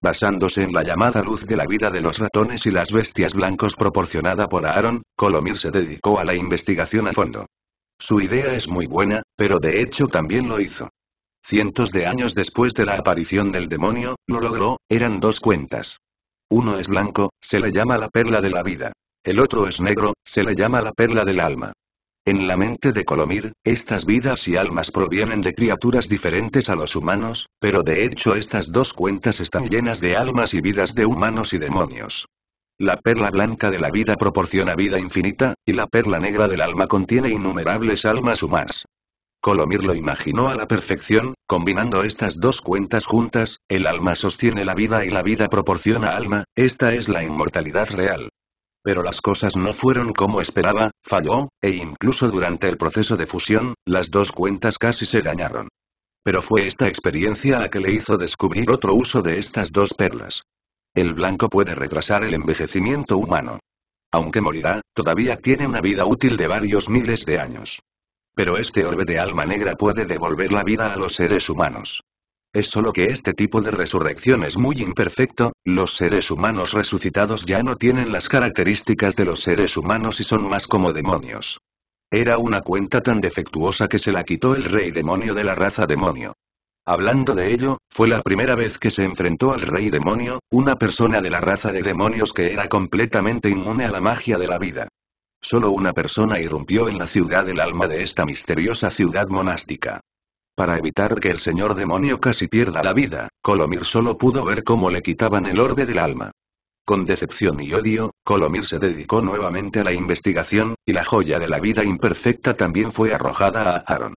Basándose en la llamada luz de la vida de los ratones y las bestias blancos proporcionada por Aaron, Colomir se dedicó a la investigación a fondo. Su idea es muy buena, pero de hecho también lo hizo. Cientos de años después de la aparición del demonio, lo logró, eran dos cuentas. Uno es blanco, se le llama la perla de la vida. El otro es negro, se le llama la perla del alma. En la mente de Colomir, estas vidas y almas provienen de criaturas diferentes a los humanos, pero de hecho estas dos cuentas están llenas de almas y vidas de humanos y demonios. La perla blanca de la vida proporciona vida infinita, y la perla negra del alma contiene innumerables almas humanas. Colomir lo imaginó a la perfección, combinando estas dos cuentas juntas, el alma sostiene la vida y la vida proporciona alma, esta es la inmortalidad real. Pero las cosas no fueron como esperaba, falló, e incluso durante el proceso de fusión, las dos cuentas casi se dañaron. Pero fue esta experiencia la que le hizo descubrir otro uso de estas dos perlas. El blanco puede retrasar el envejecimiento humano. Aunque morirá, todavía tiene una vida útil de varios miles de años. Pero este orbe de alma negra puede devolver la vida a los seres humanos. Es solo que este tipo de resurrección es muy imperfecto, los seres humanos resucitados ya no tienen las características de los seres humanos y son más como demonios. Era una cuenta tan defectuosa que se la quitó el rey demonio de la raza demonio. Hablando de ello, fue la primera vez que se enfrentó al rey demonio, una persona de la raza de demonios que era completamente inmune a la magia de la vida. Solo una persona irrumpió en la ciudad del alma de esta misteriosa ciudad monástica. Para evitar que el señor demonio casi pierda la vida, Colomir solo pudo ver cómo le quitaban el orbe del alma. Con decepción y odio, Colomir se dedicó nuevamente a la investigación, y la joya de la vida imperfecta también fue arrojada a Aaron.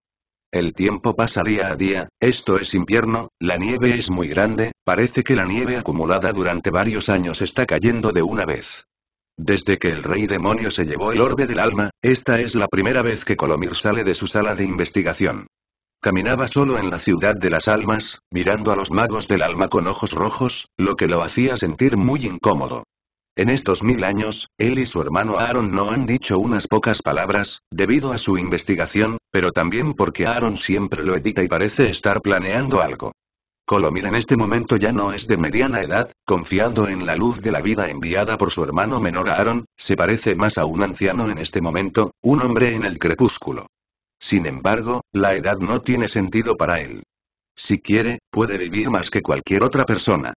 El tiempo pasa día a día, esto es invierno, la nieve es muy grande, parece que la nieve acumulada durante varios años está cayendo de una vez. Desde que el rey demonio se llevó el orbe del alma, esta es la primera vez que Colomir sale de su sala de investigación. Caminaba solo en la ciudad de las almas, mirando a los magos del alma con ojos rojos, lo que lo hacía sentir muy incómodo. En estos 1000 años, él y su hermano Aaron no han dicho unas pocas palabras, debido a su investigación, pero también porque Aaron siempre lo edita y parece estar planeando algo. Colomir en este momento ya no es de mediana edad, confiando en la luz de la vida enviada por su hermano menor Aaron, se parece más a un anciano en este momento, un hombre en el crepúsculo. Sin embargo, la edad no tiene sentido para él. Si quiere, puede vivir más que cualquier otra persona.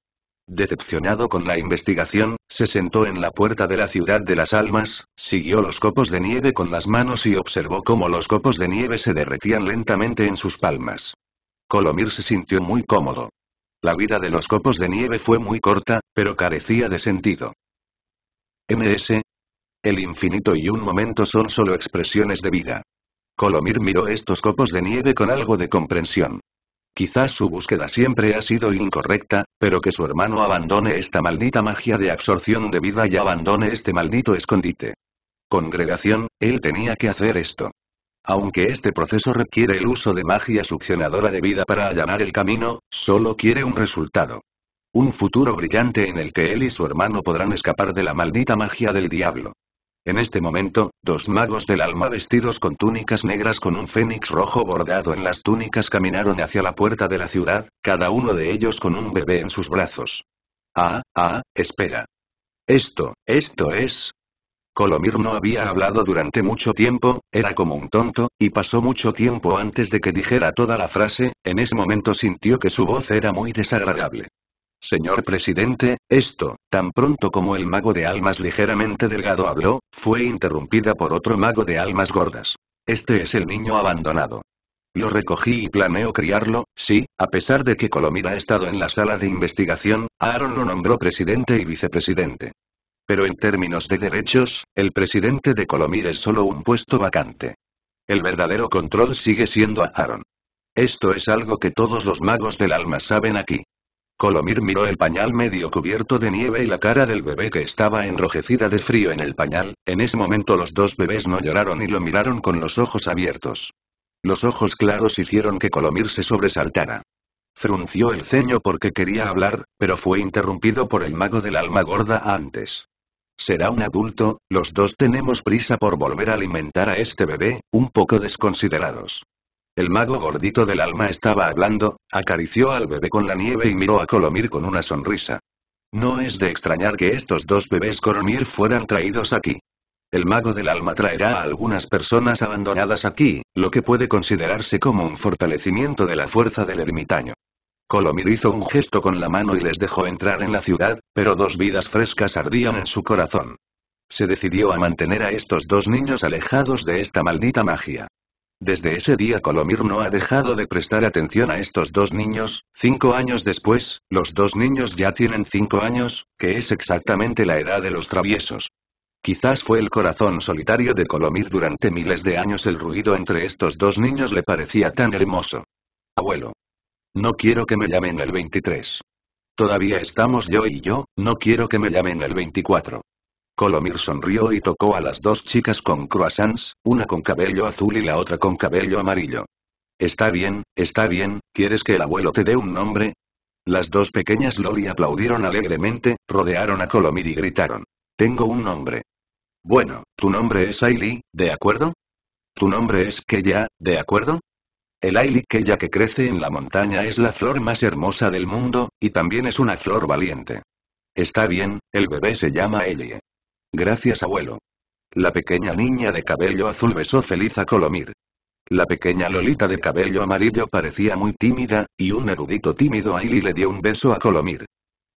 Decepcionado con la investigación, se sentó en la puerta de la ciudad de las almas, siguió los copos de nieve con las manos y observó cómo los copos de nieve se derretían lentamente en sus palmas. Colomir se sintió muy cómodo. La vida de los copos de nieve fue muy corta, pero carecía de sentido. Ms. El infinito y un momento son solo expresiones de vida. Colomir miró estos copos de nieve con algo de comprensión. Quizás su búsqueda siempre ha sido incorrecta, pero que su hermano abandone esta maldita magia de absorción de vida y abandone este maldito escondite. Congregación, él tenía que hacer esto. Aunque este proceso requiere el uso de magia succionadora de vida para allanar el camino, solo quiere un resultado. Un futuro brillante en el que él y su hermano podrán escapar de la maldita magia del diablo. En este momento, dos magos del alma vestidos con túnicas negras con un fénix rojo bordado en las túnicas caminaron hacia la puerta de la ciudad, cada uno de ellos con un bebé en sus brazos. Espera. Esto es... Colomir no había hablado durante mucho tiempo, era como un tonto, y pasó mucho tiempo antes de que dijera toda la frase, en ese momento sintió que su voz era muy desagradable. Señor presidente, esto, tan pronto como el mago de almas ligeramente delgado habló, fue interrumpida por otro mago de almas gordas. Este es el niño abandonado. Lo recogí y planeo criarlo, sí, a pesar de que Colomir ha estado en la sala de investigación, Aaron lo nombró presidente y vicepresidente. Pero en términos de derechos, el presidente de Colomir es solo un puesto vacante. El verdadero control sigue siendo a Aaron. Esto es algo que todos los magos del alma saben aquí. Colomir miró el pañal medio cubierto de nieve y la cara del bebé que estaba enrojecida de frío en el pañal, en ese momento los dos bebés no lloraron y lo miraron con los ojos abiertos. Los ojos claros hicieron que Colomir se sobresaltara. Frunció el ceño porque quería hablar, pero fue interrumpido por el mago del alma gorda antes. Será un adulto, los dos tenemos prisa por volver a alimentar a este bebé, un poco desconsiderados. El mago gordito del alma estaba hablando, acarició al bebé con la nieve y miró a Colomir con una sonrisa. No es de extrañar que estos dos bebés Colomir fueran traídos aquí. El mago del alma traerá a algunas personas abandonadas aquí, lo que puede considerarse como un fortalecimiento de la fuerza del ermitaño. Colomir hizo un gesto con la mano y les dejó entrar en la ciudad, pero dos vidas frescas ardían en su corazón. Se decidió a mantener a estos dos niños alejados de esta maldita magia. Desde ese día Colomir no ha dejado de prestar atención a estos dos niños, 5 años después, los dos niños ya tienen 5 años, que es exactamente la edad de los traviesos. Quizás fue el corazón solitario de Colomir durante miles de años, el ruido entre estos dos niños le parecía tan hermoso. Abuelo. No quiero que me llamen el 23. Todavía estamos yo y yo, no quiero que me llamen el 24. Colomir sonrió y tocó a las dos chicas con croissants, una con cabello azul y la otra con cabello amarillo. Está bien, ¿quieres que el abuelo te dé un nombre? Las dos pequeñas Loli aplaudieron alegremente, rodearon a Colomir y gritaron. Tengo un nombre. Bueno, tu nombre es Ailey, ¿de acuerdo? Tu nombre es Keya, ¿de acuerdo? El Ailey Keya que crece en la montaña es la flor más hermosa del mundo, y también es una flor valiente. Está bien, el bebé se llama Ailey. Gracias, abuelo. La pequeña niña de cabello azul besó feliz a Colomir. La pequeña Lolita de cabello amarillo parecía muy tímida, y un erudito tímido Ailey le dio un beso a Colomir.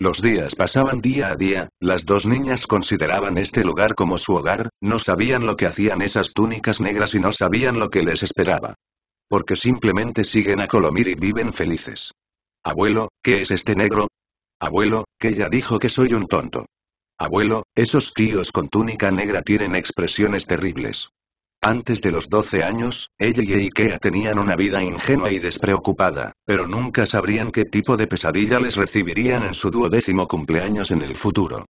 Los días pasaban día a día, las dos niñas consideraban este lugar como su hogar, no sabían lo que hacían esas túnicas negras y no sabían lo que les esperaba. Porque simplemente siguen a Colomir y viven felices. Abuelo, ¿qué es este negro? Abuelo, que ya dijo que soy un tonto. Abuelo, esos tíos con túnica negra tienen expresiones terribles. Antes de los 12 años, ella y Ikea tenían una vida ingenua y despreocupada, pero nunca sabrían qué tipo de pesadilla les recibirían en su 12º cumpleaños en el futuro.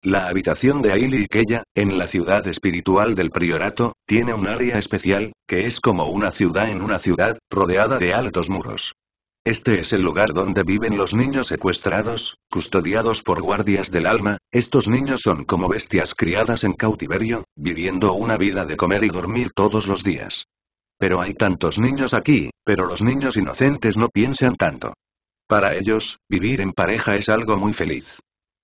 La habitación de Ailey y Keya, en la ciudad espiritual del priorato, tiene un área especial, que es como una ciudad en una ciudad, rodeada de altos muros. Este es el lugar donde viven los niños secuestrados, custodiados por guardias del alma. Estos niños son como bestias criadas en cautiverio, viviendo una vida de comer y dormir todos los días. Pero hay tantos niños aquí, pero los niños inocentes no piensan tanto. Para ellos, vivir en pareja es algo muy feliz.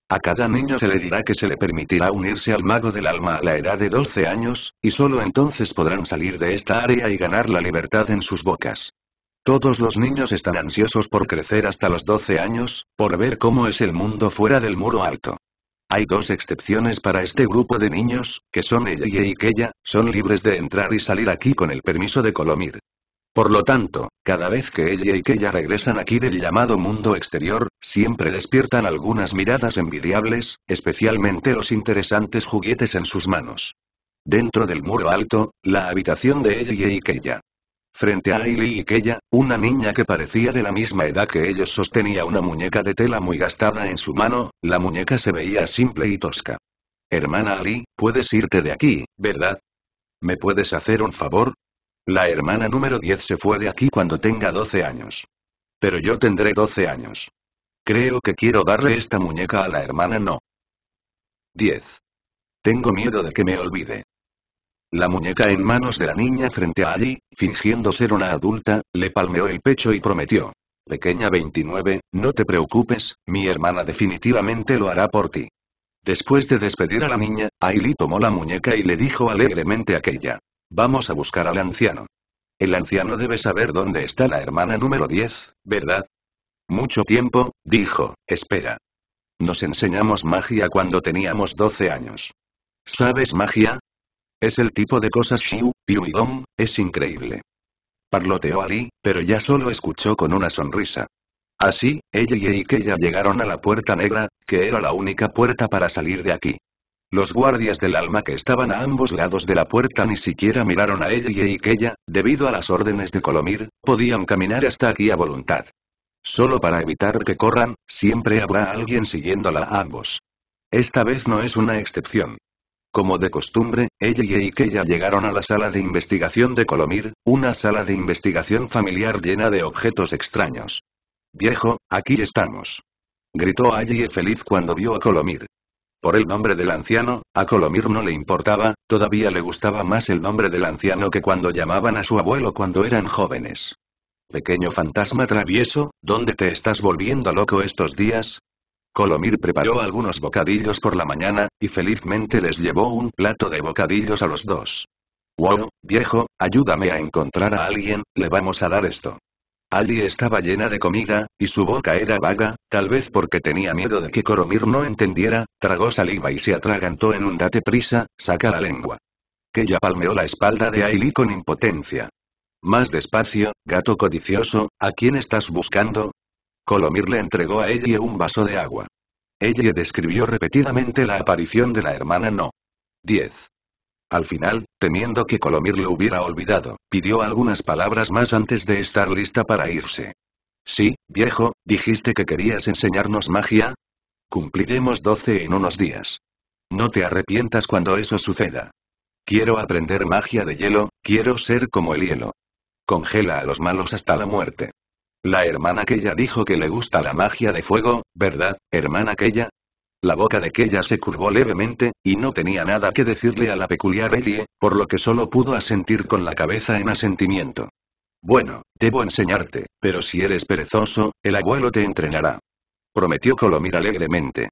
A cada niño se le dirá que se le permitirá unirse al mago del alma a la edad de 12 años, y solo entonces podrán salir de esta área y ganar la libertad en sus bocas. Todos los niños están ansiosos por crecer hasta los 12 años, por ver cómo es el mundo fuera del muro alto. Hay dos excepciones para este grupo de niños, que son ella y Keya, son libres de entrar y salir aquí con el permiso de Colomir. Por lo tanto, cada vez que ella y Keya regresan aquí del llamado mundo exterior, siempre despiertan algunas miradas envidiables, especialmente los interesantes juguetes en sus manos. Dentro del muro alto, la habitación de ella y Keya. Frente a Ailey y Keya, una niña que parecía de la misma edad que ellos sostenía una muñeca de tela muy gastada en su mano, la muñeca se veía simple y tosca. Hermana Ailey, puedes irte de aquí, ¿verdad? ¿Me puedes hacer un favor? La hermana número 10 se fue de aquí cuando tenga 12 años. Pero yo tendré 12 años. Creo que quiero darle esta muñeca a la hermana no. 10. Tengo miedo de que me olvide. La muñeca en manos de la niña frente a Ailey, fingiendo ser una adulta, le palmeó el pecho y prometió. Pequeña 29, no te preocupes, mi hermana definitivamente lo hará por ti. Después de despedir a la niña, Ailey tomó la muñeca y le dijo alegremente a Keya. Vamos a buscar al anciano. El anciano debe saber dónde está la hermana número 10, ¿verdad? Mucho tiempo, dijo, espera. Nos enseñamos magia cuando teníamos 12 años. ¿Sabes magia? Es el tipo de cosas Shiu, Piu y Dom, es increíble. Parloteó Ailey, pero ya solo escuchó con una sonrisa. Así, ella y Keya llegaron a la puerta negra, que era la única puerta para salir de aquí. Los guardias del alma que estaban a ambos lados de la puerta ni siquiera miraron a ella y Keya, debido a las órdenes de Colomir, podían caminar hasta aquí a voluntad. Solo para evitar que corran, siempre habrá alguien siguiéndola a ambos. Esta vez no es una excepción. Como de costumbre, ella y Keya llegaron a la sala de investigación de Colomir, una sala de investigación familiar llena de objetos extraños. «Viejo, aquí estamos», gritó Ailey feliz cuando vio a Colomir. Por el nombre del anciano, a Colomir no le importaba, todavía le gustaba más el nombre del anciano que cuando llamaban a su abuelo cuando eran jóvenes. «Pequeño fantasma travieso, ¿dónde te estás volviendo loco estos días?» Colomir preparó algunos bocadillos por la mañana, y felizmente les llevó un plato de bocadillos a los dos. «Wow, viejo, ayúdame a encontrar a alguien, le vamos a dar esto». Ailey estaba llena de comida, y su boca era vaga, tal vez porque tenía miedo de que Colomir no entendiera, tragó saliva y se atragantó en un date prisa, saca la lengua. Keya palmeó la espalda de Ailey con impotencia. «Más despacio, gato codicioso, ¿a quién estás buscando?». Colomir le entregó a Ailey un vaso de agua. Ailey describió repetidamente la aparición de la hermana no. 10. Al final, temiendo que Colomir lo hubiera olvidado, pidió algunas palabras más antes de estar lista para irse. «Sí, viejo, dijiste que querías enseñarnos magia. Cumpliremos 12 en unos días. No te arrepientas cuando eso suceda. Quiero aprender magia de hielo, quiero ser como el hielo. Congela a los malos hasta la muerte». La hermana Keya dijo que le gusta la magia de fuego, ¿verdad, hermana Keya? La boca de Keya se curvó levemente, y no tenía nada que decirle a la peculiar Ellie, por lo que solo pudo asentir con la cabeza en asentimiento. «Bueno, debo enseñarte, pero si eres perezoso, el abuelo te entrenará», prometió Colomir alegremente.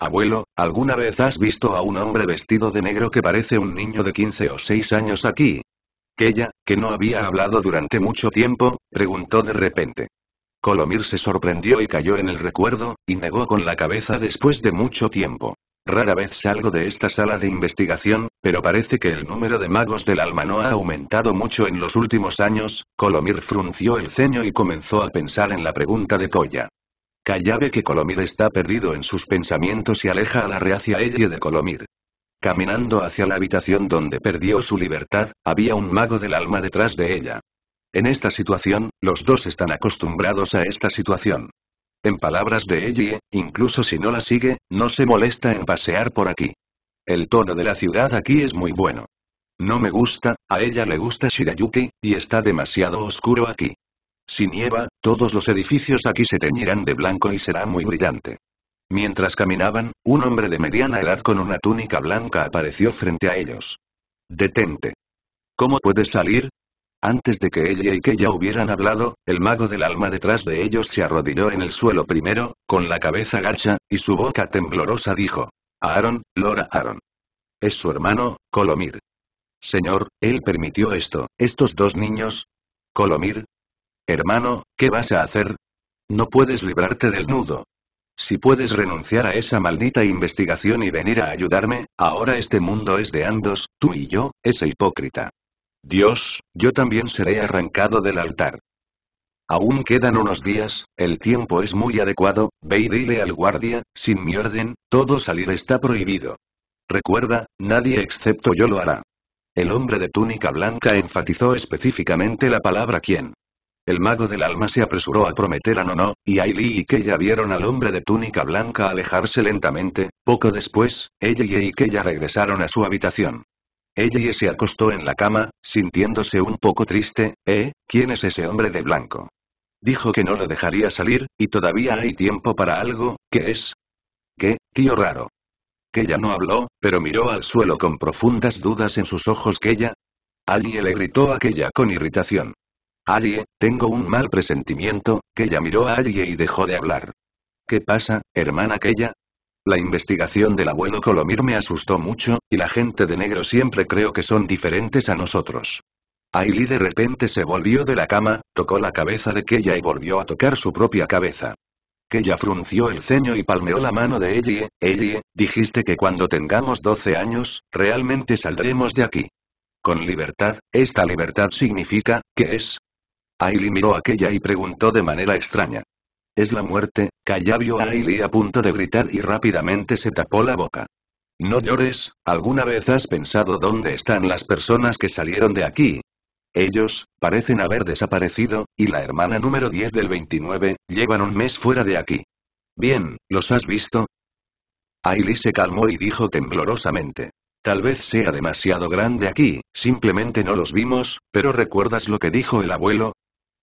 «Abuelo, ¿alguna vez has visto a un hombre vestido de negro que parece un niño de 15 o 6 años aquí?» Keya, que no había hablado durante mucho tiempo, preguntó de repente. Colomir se sorprendió y cayó en el recuerdo, y negó con la cabeza después de mucho tiempo. «Rara vez salgo de esta sala de investigación, pero parece que el número de magos del alma no ha aumentado mucho en los últimos años», Colomir frunció el ceño y comenzó a pensar en la pregunta de Keya. Keya ve que Colomir está perdido en sus pensamientos y aleja a la reacia Ellie de Colomir. Caminando hacia la habitación donde perdió su libertad, había un mago del alma detrás de ella. En esta situación, los dos están acostumbrados a esta situación. En palabras de Ellie, incluso si no la sigue, no se molesta en pasear por aquí. El tono de la ciudad aquí es muy bueno. No me gusta, a ella le gusta Shirayuki, y está demasiado oscuro aquí. Si nieva, todos los edificios aquí se teñirán de blanco y será muy brillante. Mientras caminaban, un hombre de mediana edad con una túnica blanca apareció frente a ellos. «Detente. ¿Cómo puedes salir?» Antes de que ella y Keya hubieran hablado, el mago del alma detrás de ellos se arrodilló en el suelo primero, con la cabeza gacha, y su boca temblorosa dijo: «Aaron, Lora Aaron. Es su hermano, Colomir». «Señor, él permitió esto, estos dos niños». «Colomir. Hermano, ¿qué vas a hacer? No puedes librarte del nudo. Si puedes renunciar a esa maldita investigación y venir a ayudarme, ahora este mundo es de ambos, tú y yo, ese hipócrita. Dios, yo también seré arrancado del altar». «Aún quedan unos días, el tiempo es muy adecuado, ve y dile al guardia, sin mi orden, todo salir está prohibido. Recuerda, nadie excepto yo lo hará». El hombre de túnica blanca enfatizó específicamente la palabra «quién». El mago del alma se apresuró a prometer a Nono, y Ailey y Keya vieron al hombre de túnica blanca alejarse lentamente. Poco después, Ailey y Keya regresaron a su habitación. Ella se acostó en la cama, sintiéndose un poco triste. ¿Quién es ese hombre de blanco? Dijo que no lo dejaría salir, y todavía hay tiempo para algo. ¿Qué es? ¿Qué, tío raro? Keya no habló, pero miró al suelo con profundas dudas en sus ojos. Keya. Ailey le gritó a Keya con irritación. «Ailey, tengo un mal presentimiento». Keya miró a Ailey y dejó de hablar. «¿Qué pasa, hermana Keya? La investigación del abuelo Colomir me asustó mucho, y la gente de negro siempre creo que son diferentes a nosotros». Ailey de repente se volvió de la cama, tocó la cabeza de Keya y volvió a tocar su propia cabeza. Keya frunció el ceño y palmeó la mano de Ailey. «Ailey, dijiste que cuando tengamos 12 años, realmente saldremos de aquí. Con libertad, ¿esta libertad significa, qué es?» Ailey miró a Keya y preguntó de manera extraña. «Es la muerte». Keya vio a Ailey a punto de gritar y rápidamente se tapó la boca. «No llores, ¿alguna vez has pensado dónde están las personas que salieron de aquí? Ellos, parecen haber desaparecido, y la hermana número 10 del 29, llevan un mes fuera de aquí. Bien, ¿los has visto?» Ailey se calmó y dijo temblorosamente: «Tal vez sea demasiado grande aquí, simplemente no los vimos, pero ¿recuerdas lo que dijo el abuelo?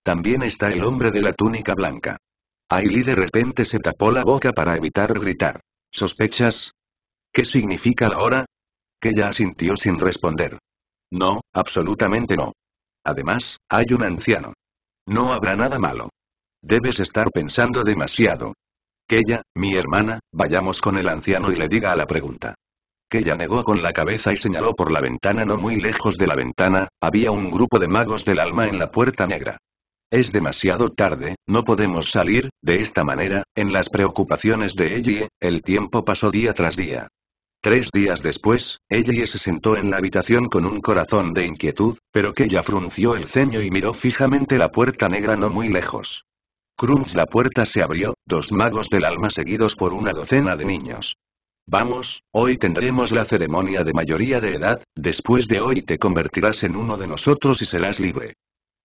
También está el hombre de la túnica blanca». Ailey de repente se tapó la boca para evitar gritar. «¿Sospechas? ¿Qué significa la hora?» Keya asintió sin responder. «No, absolutamente no. Además, hay un anciano. No habrá nada malo. Debes estar pensando demasiado. Keya, mi hermana, vayamos con el anciano y le diga a la pregunta». Keya negó con la cabeza y señaló por la ventana. No muy lejos de la ventana, había un grupo de magos del alma en la puerta negra. «Es demasiado tarde, no podemos salir». De esta manera, en las preocupaciones de Ellie, el tiempo pasó día tras día. 3 días después, Ellie se sentó en la habitación con un corazón de inquietud, pero Keya frunció el ceño y miró fijamente la puerta negra no muy lejos. Crunch, la puerta se abrió, 2 magos del alma seguidos por una docena de niños. «Vamos, hoy tendremos la ceremonia de mayoría de edad, después de hoy te convertirás en uno de nosotros y serás libre».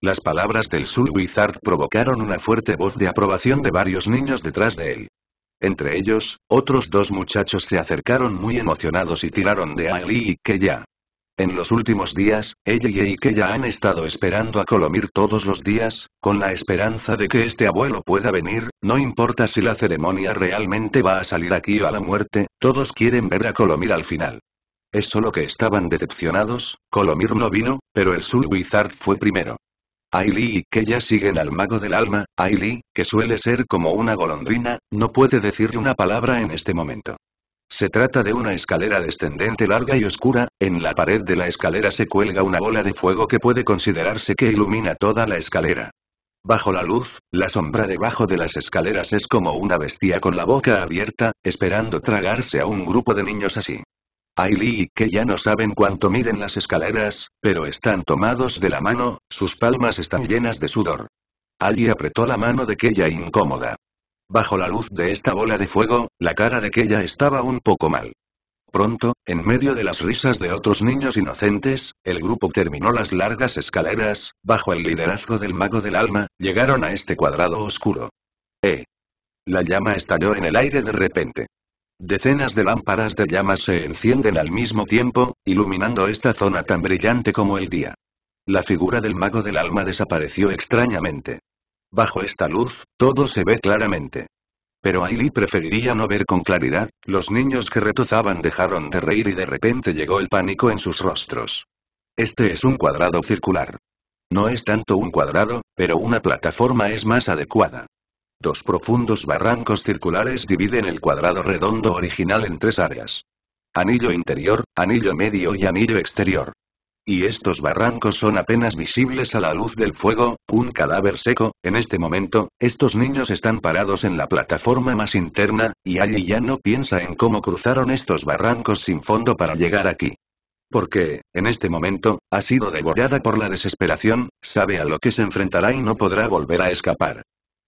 Las palabras del Soul Wizard provocaron una fuerte voz de aprobación de varios niños detrás de él. Entre ellos, otros 2 muchachos se acercaron muy emocionados y tiraron de Ailey y Keya. En los últimos días, Ailey y Keya han estado esperando a Colomir todos los días, con la esperanza de que este abuelo pueda venir, no importa si la ceremonia realmente va a salir aquí o a la muerte, todos quieren ver a Colomir al final. Es solo que estaban decepcionados, Colomir no vino, pero el Soul Wizard fue primero. Ailey y Keya siguen al mago del alma, Ailey, que suele ser como una golondrina, no puede decir una palabra en este momento. Se trata de una escalera descendente larga y oscura, en la pared de la escalera se cuelga una bola de fuego que puede considerarse que ilumina toda la escalera. Bajo la luz, la sombra debajo de las escaleras es como una bestia con la boca abierta, esperando tragarse a un grupo de niños así. Ailey y Keya no saben cuánto miden las escaleras, pero están tomados de la mano, sus palmas están llenas de sudor. Ailey apretó la mano de Keya incómoda. Bajo la luz de esta bola de fuego, la cara de Keya estaba un poco mal. Pronto, en medio de las risas de otros niños inocentes, el grupo terminó las largas escaleras, bajo el liderazgo del mago del alma, llegaron a este cuadrado oscuro. La llama estalló en el aire de repente. Decenas de lámparas de llamas se encienden al mismo tiempo, iluminando esta zona tan brillante como el día. La figura del mago del alma desapareció extrañamente. Bajo esta luz, todo se ve claramente. Pero Ailey preferiría no ver con claridad, los niños que retozaban dejaron de reír y de repente llegó el pánico en sus rostros. Este es un cuadrado circular. No es tanto un cuadrado, pero una plataforma es más adecuada. Dos profundos barrancos circulares dividen el cuadrado redondo original en tres áreas. Anillo interior, anillo medio y anillo exterior. Y estos barrancos son apenas visibles a la luz del fuego, un cadáver seco, en este momento, estos niños están parados en la plataforma más interna, y Ailey ya no piensa en cómo cruzaron estos barrancos sin fondo para llegar aquí. Porque, en este momento, ha sido devorada por la desesperación, sabe a lo que se enfrentará y no podrá volver a escapar.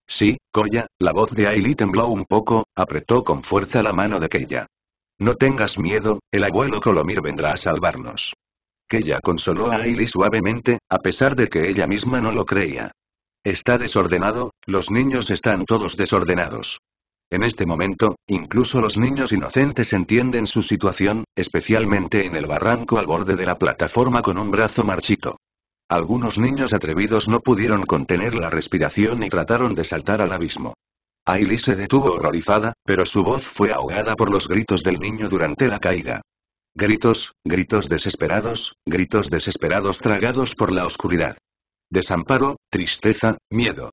Sí, Keya, la voz de Ailey tembló un poco, apretó con fuerza la mano de Keya. No tengas miedo, el abuelo Colomir vendrá a salvarnos. Keya consoló a Ailey suavemente, a pesar de que ella misma no lo creía. Está desordenado, los niños están todos desordenados. En este momento, incluso los niños inocentes entienden su situación, especialmente en el barranco al borde de la plataforma con un brazo marchito. Algunos niños atrevidos no pudieron contener la respiración y trataron de saltar al abismo. Ailey se detuvo horrorizada, pero su voz fue ahogada por los gritos del niño durante la caída. Gritos, gritos desesperados tragados por la oscuridad. Desamparo, tristeza, miedo.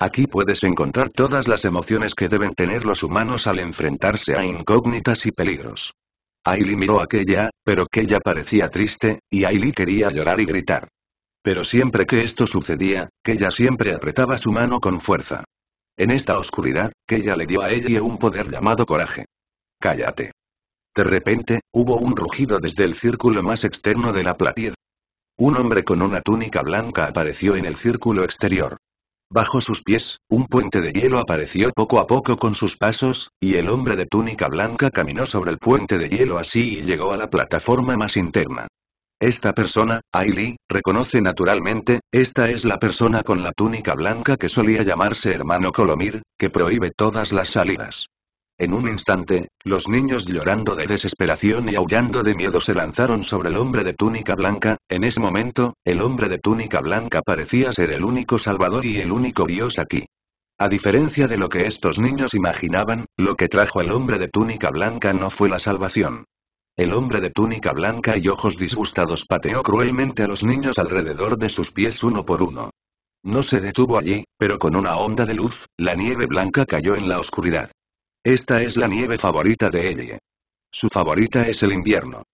Aquí puedes encontrar todas las emociones que deben tener los humanos al enfrentarse a incógnitas y peligros. Ailey miró a Keya, pero Keya parecía triste, y Ailey quería llorar y gritar. Pero siempre que esto sucedía, Keya siempre apretaba su mano con fuerza. En esta oscuridad, Keya le dio a Ailey un poder llamado coraje. Cállate. De repente, hubo un rugido desde el círculo más externo de la platier. Un hombre con una túnica blanca apareció en el círculo exterior. Bajo sus pies, un puente de hielo apareció poco a poco con sus pasos, y el hombre de túnica blanca caminó sobre el puente de hielo así y llegó a la plataforma más interna. Esta persona, Ailey, reconoce naturalmente, esta es la persona con la túnica blanca que solía llamarse hermano Colomir, que prohíbe todas las salidas. En un instante, los niños llorando de desesperación y aullando de miedo se lanzaron sobre el hombre de túnica blanca, en ese momento, el hombre de túnica blanca parecía ser el único salvador y el único dios aquí. A diferencia de lo que estos niños imaginaban, lo que trajo el hombre de túnica blanca no fue la salvación. El hombre de túnica blanca y ojos disgustados pateó cruelmente a los niños alrededor de sus pies uno por uno. No se detuvo allí, pero con una onda de luz, la nieve blanca cayó en la oscuridad. Esta es la nieve favorita de Ailey. Su favorita es el invierno.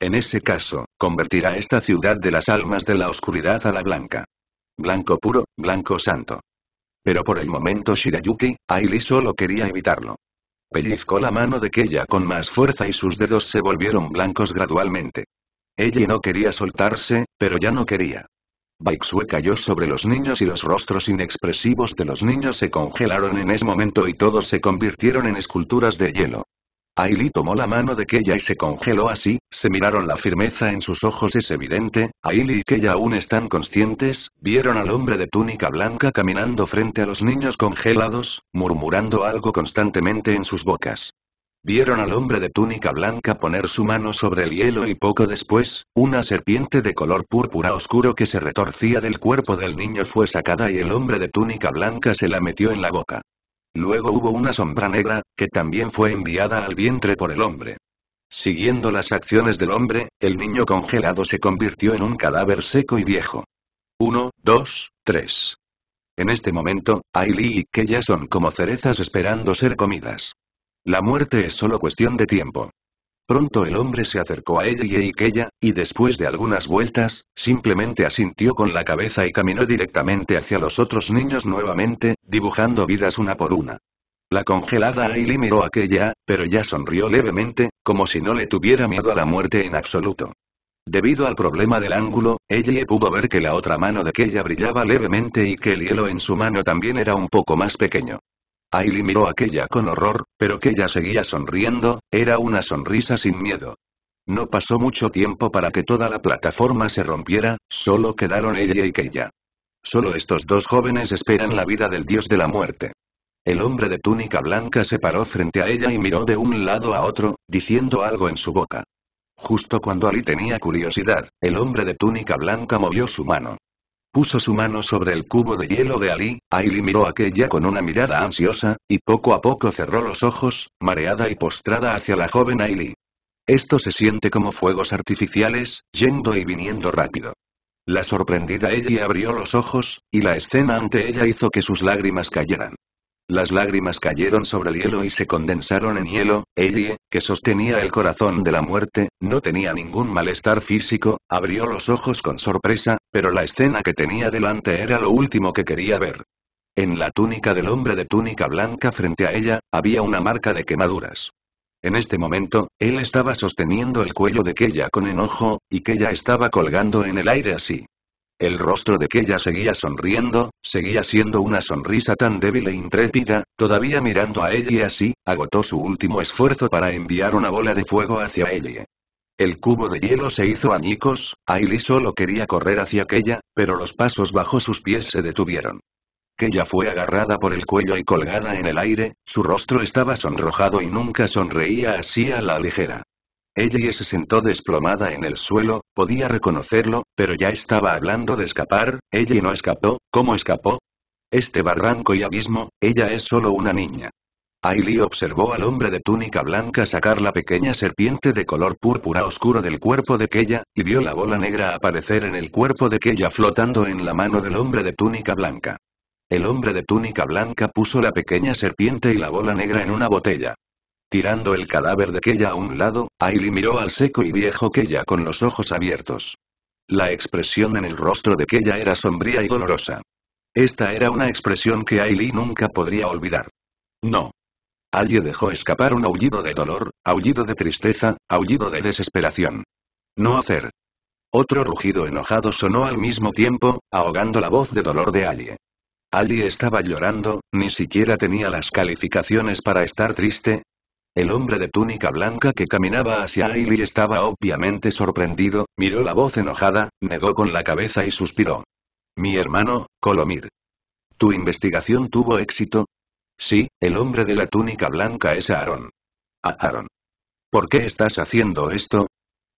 En ese caso, convertirá esta ciudad de las almas de la oscuridad a la blanca. Blanco puro, blanco santo. Pero por el momento Shirayuki, Ailey solo quería evitarlo. Pellizcó la mano de Keya con más fuerza y sus dedos se volvieron blancos gradualmente. Ailey no quería soltarse, pero ya no quería. Baixue cayó sobre los niños y los rostros inexpresivos de los niños se congelaron en ese momento y todos se convirtieron en esculturas de hielo. Ailey tomó la mano de Keya y se congeló así, se miraron la firmeza en sus ojos es evidente, Ailey y Keya aún están conscientes, vieron al hombre de túnica blanca caminando frente a los niños congelados, murmurando algo constantemente en sus bocas. Vieron al hombre de túnica blanca poner su mano sobre el hielo y poco después, una serpiente de color púrpura oscuro que se retorcía del cuerpo del niño fue sacada y el hombre de túnica blanca se la metió en la boca. Luego hubo una sombra negra, que también fue enviada al vientre por el hombre. Siguiendo las acciones del hombre, el niño congelado se convirtió en un cadáver seco y viejo. 1, 2, 3. En este momento, Ailey y Keya son como cerezas esperando ser comidas. La muerte es solo cuestión de tiempo. Pronto el hombre se acercó a ella y Keya, y después de algunas vueltas, simplemente asintió con la cabeza y caminó directamente hacia los otros niños nuevamente, dibujando vidas una por una. La congelada Ailey miró a Keya, pero ya sonrió levemente, como si no le tuviera miedo a la muerte en absoluto. Debido al problema del ángulo, ella pudo ver que la otra mano de Keya brillaba levemente y que el hielo en su mano también era un poco más pequeño. Ailey miró a Keya con horror, pero Keya seguía sonriendo, era una sonrisa sin miedo. No pasó mucho tiempo para que toda la plataforma se rompiera, solo quedaron ella y Keya. Solo estos dos jóvenes esperan la vida del dios de la muerte. El hombre de túnica blanca se paró frente a ella y miró de un lado a otro, diciendo algo en su boca. Justo cuando Ailey tenía curiosidad, el hombre de túnica blanca movió su mano. Puso su mano sobre el cubo de hielo de Ailey, Ailey miró a Keya con una mirada ansiosa, y poco a poco cerró los ojos, mareada y postrada hacia la joven Ailey. Esto se siente como fuegos artificiales, yendo y viniendo rápido. La sorprendida Ailey abrió los ojos, y la escena ante ella hizo que sus lágrimas cayeran. Las lágrimas cayeron sobre el hielo y se condensaron en hielo. Ailey, que sostenía el corazón de la muerte, no tenía ningún malestar físico, abrió los ojos con sorpresa, pero la escena que tenía delante era lo último que quería ver. En la túnica del hombre de túnica blanca frente a ella, había una marca de quemaduras. En este momento, él estaba sosteniendo el cuello de Keya con enojo, y Keya estaba colgando en el aire así. El rostro de Keya seguía sonriendo, seguía siendo una sonrisa tan débil e intrépida, todavía mirando a Ailey y así, agotó su último esfuerzo para enviar una bola de fuego hacia Ailey. El cubo de hielo se hizo añicos, Ailey solo quería correr hacia Keya, pero los pasos bajo sus pies se detuvieron. Keya fue agarrada por el cuello y colgada en el aire, su rostro estaba sonrojado y nunca sonreía así a la ligera. Ailey se sentó desplomada en el suelo, podía reconocerlo, pero ya estaba hablando de escapar. Ailey no escapó, ¿cómo escapó? Este barranco y abismo, ella es solo una niña. Ailey observó al hombre de túnica blanca sacar la pequeña serpiente de color púrpura oscuro del cuerpo de Keya, y vio la bola negra aparecer en el cuerpo de Keya flotando en la mano del hombre de túnica blanca. El hombre de túnica blanca puso la pequeña serpiente y la bola negra en una botella. Tirando el cadáver de Keya a un lado, Ailey miró al seco y viejo Keya con los ojos abiertos. La expresión en el rostro de Keya era sombría y dolorosa. Esta era una expresión que Ailey nunca podría olvidar. No. Ailey dejó escapar un aullido de dolor, aullido de tristeza, aullido de desesperación. No hacer. Otro rugido enojado sonó al mismo tiempo, ahogando la voz de dolor de Ailey. Ailey estaba llorando, ni siquiera tenía las calificaciones para estar triste. El hombre de túnica blanca que caminaba hacia Ailey estaba obviamente sorprendido, miró la voz enojada, negó con la cabeza y suspiró. «Mi hermano, Colomir. ¿Tu investigación tuvo éxito?» «Sí, el hombre de la túnica blanca es Aaron». «¿A Aaron? ¿Por qué estás haciendo esto?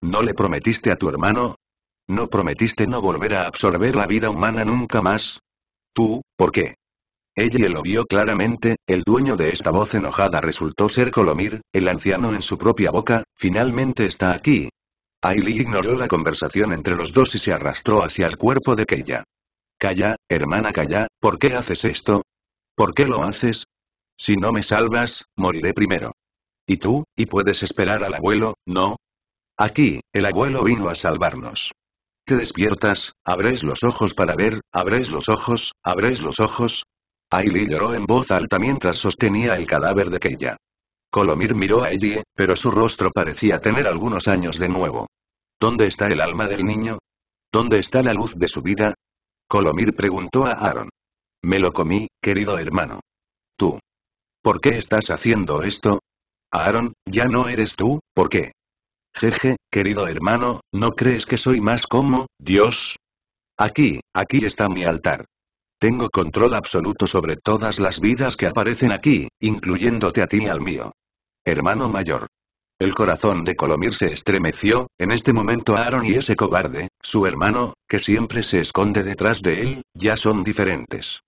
¿No le prometiste a tu hermano? ¿No prometiste no volver a absorber la vida humana nunca más? ¿Tú, por qué?» Ailey lo vio claramente, el dueño de esta voz enojada resultó ser Colomir, el anciano en su propia boca, finalmente está aquí. Ailey ignoró la conversación entre los dos y se arrastró hacia el cuerpo de Keya. Calla, hermana, calla, ¿por qué haces esto? ¿Por qué lo haces? Si no me salvas, moriré primero. ¿Y tú, y puedes esperar al abuelo, no? Aquí, el abuelo vino a salvarnos. Te despiertas, abres los ojos para ver, abres los ojos, abres los ojos. Ailey lloró en voz alta mientras sostenía el cadáver de Keya. Colomir miró a Ailey, pero su rostro parecía tener algunos años de nuevo. ¿Dónde está el alma del niño? ¿Dónde está la luz de su vida? Colomir preguntó a Aaron. Me lo comí, querido hermano. Tú. ¿Por qué estás haciendo esto? Aaron, ya no eres tú, ¿por qué? Jeje, querido hermano, ¿no crees que soy más como Dios? Aquí está mi altar. Tengo control absoluto sobre todas las vidas que aparecen aquí, incluyéndote a ti y al mío. Hermano mayor. El corazón de Colomir se estremeció, en este momento Aaron y ese cobarde, su hermano, que siempre se esconde detrás de él, ya son diferentes.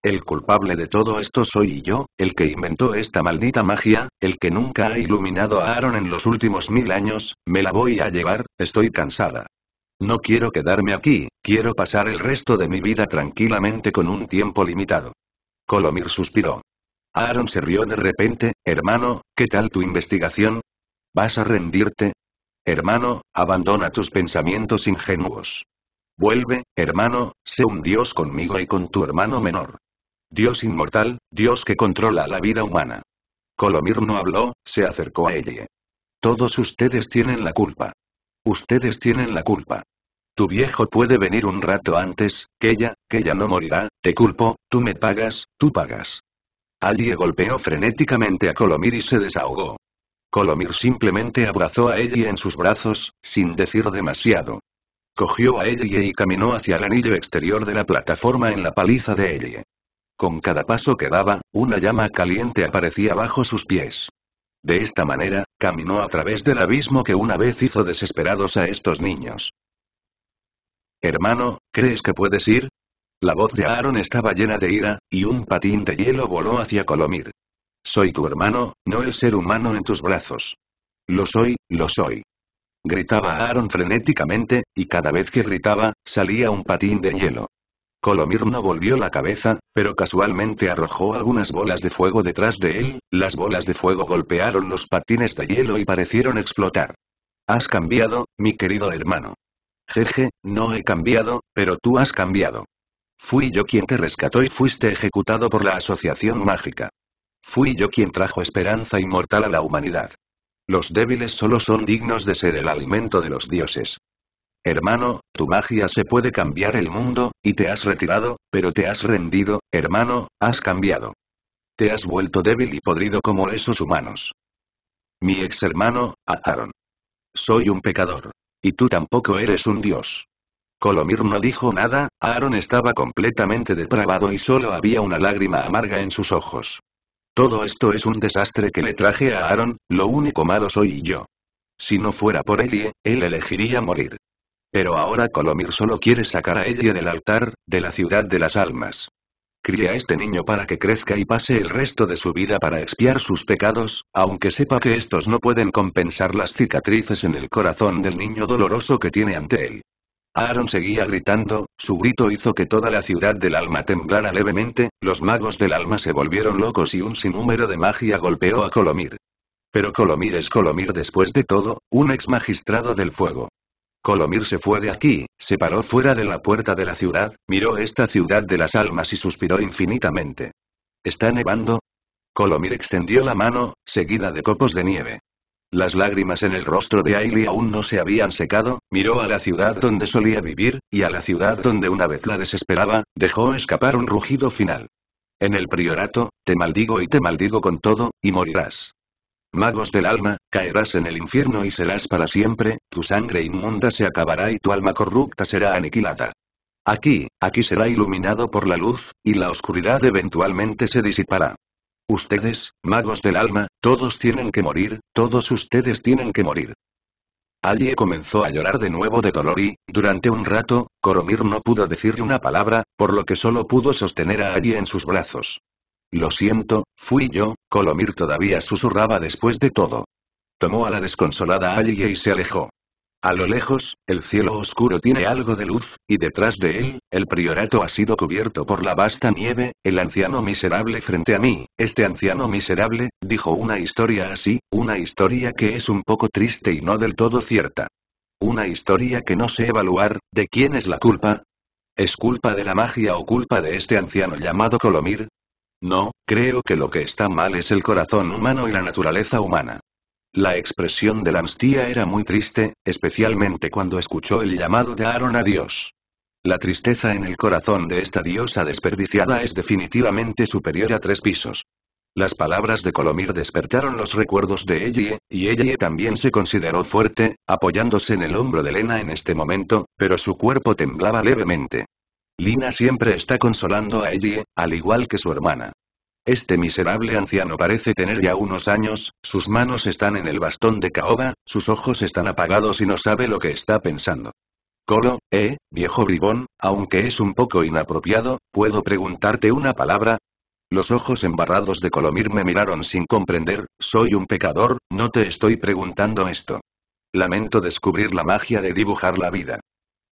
El culpable de todo esto soy yo, el que inventó esta maldita magia, el que nunca ha iluminado a Aaron en los últimos 1000 años, me la voy a llevar, estoy cansada. No quiero quedarme aquí, quiero pasar el resto de mi vida tranquilamente con un tiempo limitado. Colomir suspiró. Aaron se rió de repente, hermano, ¿qué tal tu investigación? ¿Vas a rendirte? Hermano, abandona tus pensamientos ingenuos. Vuelve, hermano, sé un dios conmigo y con tu hermano menor. Dios inmortal, dios que controla la vida humana. Colomir no habló, se acercó a ella. Todos ustedes tienen la culpa. Ustedes tienen la culpa. Tu viejo puede venir un rato antes, Keya no morirá, te culpo, tú me pagas, tú pagas. Alguien golpeó frenéticamente a Colomir y se desahogó. Colomir simplemente abrazó a Ellie en sus brazos, sin decir demasiado. Cogió a Ellie y caminó hacia el anillo exterior de la plataforma en la paliza de Ellie. Con cada paso que daba, una llama caliente aparecía bajo sus pies. De esta manera, caminó a través del abismo que una vez hizo desesperados a estos niños. Hermano, ¿crees que puedes ir? La voz de Aaron estaba llena de ira, y un patín de hielo voló hacia Colomir. Soy tu hermano, no el ser humano en tus brazos. Lo soy, lo soy. Gritaba Aaron frenéticamente, y cada vez que gritaba, salía un patín de hielo. Colomir no volvió la cabeza, pero casualmente arrojó algunas bolas de fuego detrás de él, las bolas de fuego golpearon los patines de hielo y parecieron explotar. Has cambiado, mi querido hermano. Jeje, no he cambiado, pero tú has cambiado. Fui yo quien te rescató y fuiste ejecutado por la Asociación Mágica. Fui yo quien trajo esperanza inmortal a la humanidad. Los débiles solo son dignos de ser el alimento de los dioses. Hermano, tu magia se puede cambiar el mundo, y te has retirado, pero te has rendido, hermano, has cambiado. Te has vuelto débil y podrido como esos humanos. Mi ex hermano, Aaron. Soy un pecador. Y tú tampoco eres un dios. Colomir no dijo nada, Aaron estaba completamente depravado y solo había una lágrima amarga en sus ojos. Todo esto es un desastre que le traje a Aaron, lo único malo soy yo. Si no fuera por Ellie, él elegiría morir. Pero ahora Colomir solo quiere sacar a Ellie del altar, de la ciudad de las almas. Cría a este niño para que crezca y pase el resto de su vida para expiar sus pecados, aunque sepa que estos no pueden compensar las cicatrices en el corazón del niño doloroso que tiene ante él. Aaron seguía gritando, su grito hizo que toda la ciudad del alma temblara levemente, los magos del alma se volvieron locos y un sinnúmero de magia golpeó a Colomir. Pero Colomir es Colomir después de todo, un ex magistrado del fuego. Colomir se fue de aquí, se paró fuera de la puerta de la ciudad, miró esta ciudad de las almas y suspiró infinitamente. ¿Está nevando? Colomir extendió la mano, seguida de copos de nieve. Las lágrimas en el rostro de Ailey aún no se habían secado, miró a la ciudad donde solía vivir, y a la ciudad donde una vez la desesperaba, dejó escapar un rugido final. En el priorato, te maldigo y te maldigo con todo, y morirás. Magos del alma, caerás en el infierno y serás para siempre, tu sangre inmunda se acabará y tu alma corrupta será aniquilada. Aquí será iluminado por la luz, y la oscuridad eventualmente se disipará. Ustedes, magos del alma, todos tienen que morir, todos ustedes tienen que morir. Allie comenzó a llorar de nuevo de dolor y, durante un rato, Colomir no pudo decirle una palabra, por lo que solo pudo sostener a Allie en sus brazos. Lo siento, fui yo, Colomir todavía susurraba después de todo. Tomó a la desconsolada Allie y se alejó. A lo lejos, el cielo oscuro tiene algo de luz, y detrás de él, el priorato ha sido cubierto por la vasta nieve, el anciano miserable frente a mí, este anciano miserable, dijo una historia así, una historia que es un poco triste y no del todo cierta. Una historia que no sé evaluar, ¿de quién es la culpa? ¿Es culpa de la magia o culpa de este anciano llamado Colomir? No, creo que lo que está mal es el corazón humano y la naturaleza humana. La expresión de Lancia era muy triste, especialmente cuando escuchó el llamado de Aaron a Dios. La tristeza en el corazón de esta diosa desperdiciada es definitivamente superior a 3 pisos. Las palabras de Colomir despertaron los recuerdos de Ellie, y Ellie también se consideró fuerte, apoyándose en el hombro de Lena en este momento, pero su cuerpo temblaba levemente. Lena siempre está consolando a Ellie, al igual que su hermana. Este miserable anciano parece tener ya unos años, sus manos están en el bastón de caoba, sus ojos están apagados y no sabe lo que está pensando. Colo, viejo bribón, aunque es un poco inapropiado, ¿puedo preguntarte una palabra? Los ojos embarrados de Colomir me miraron sin comprender, soy un pecador, no te estoy preguntando esto. Lamento descubrir la magia de dibujar la vida.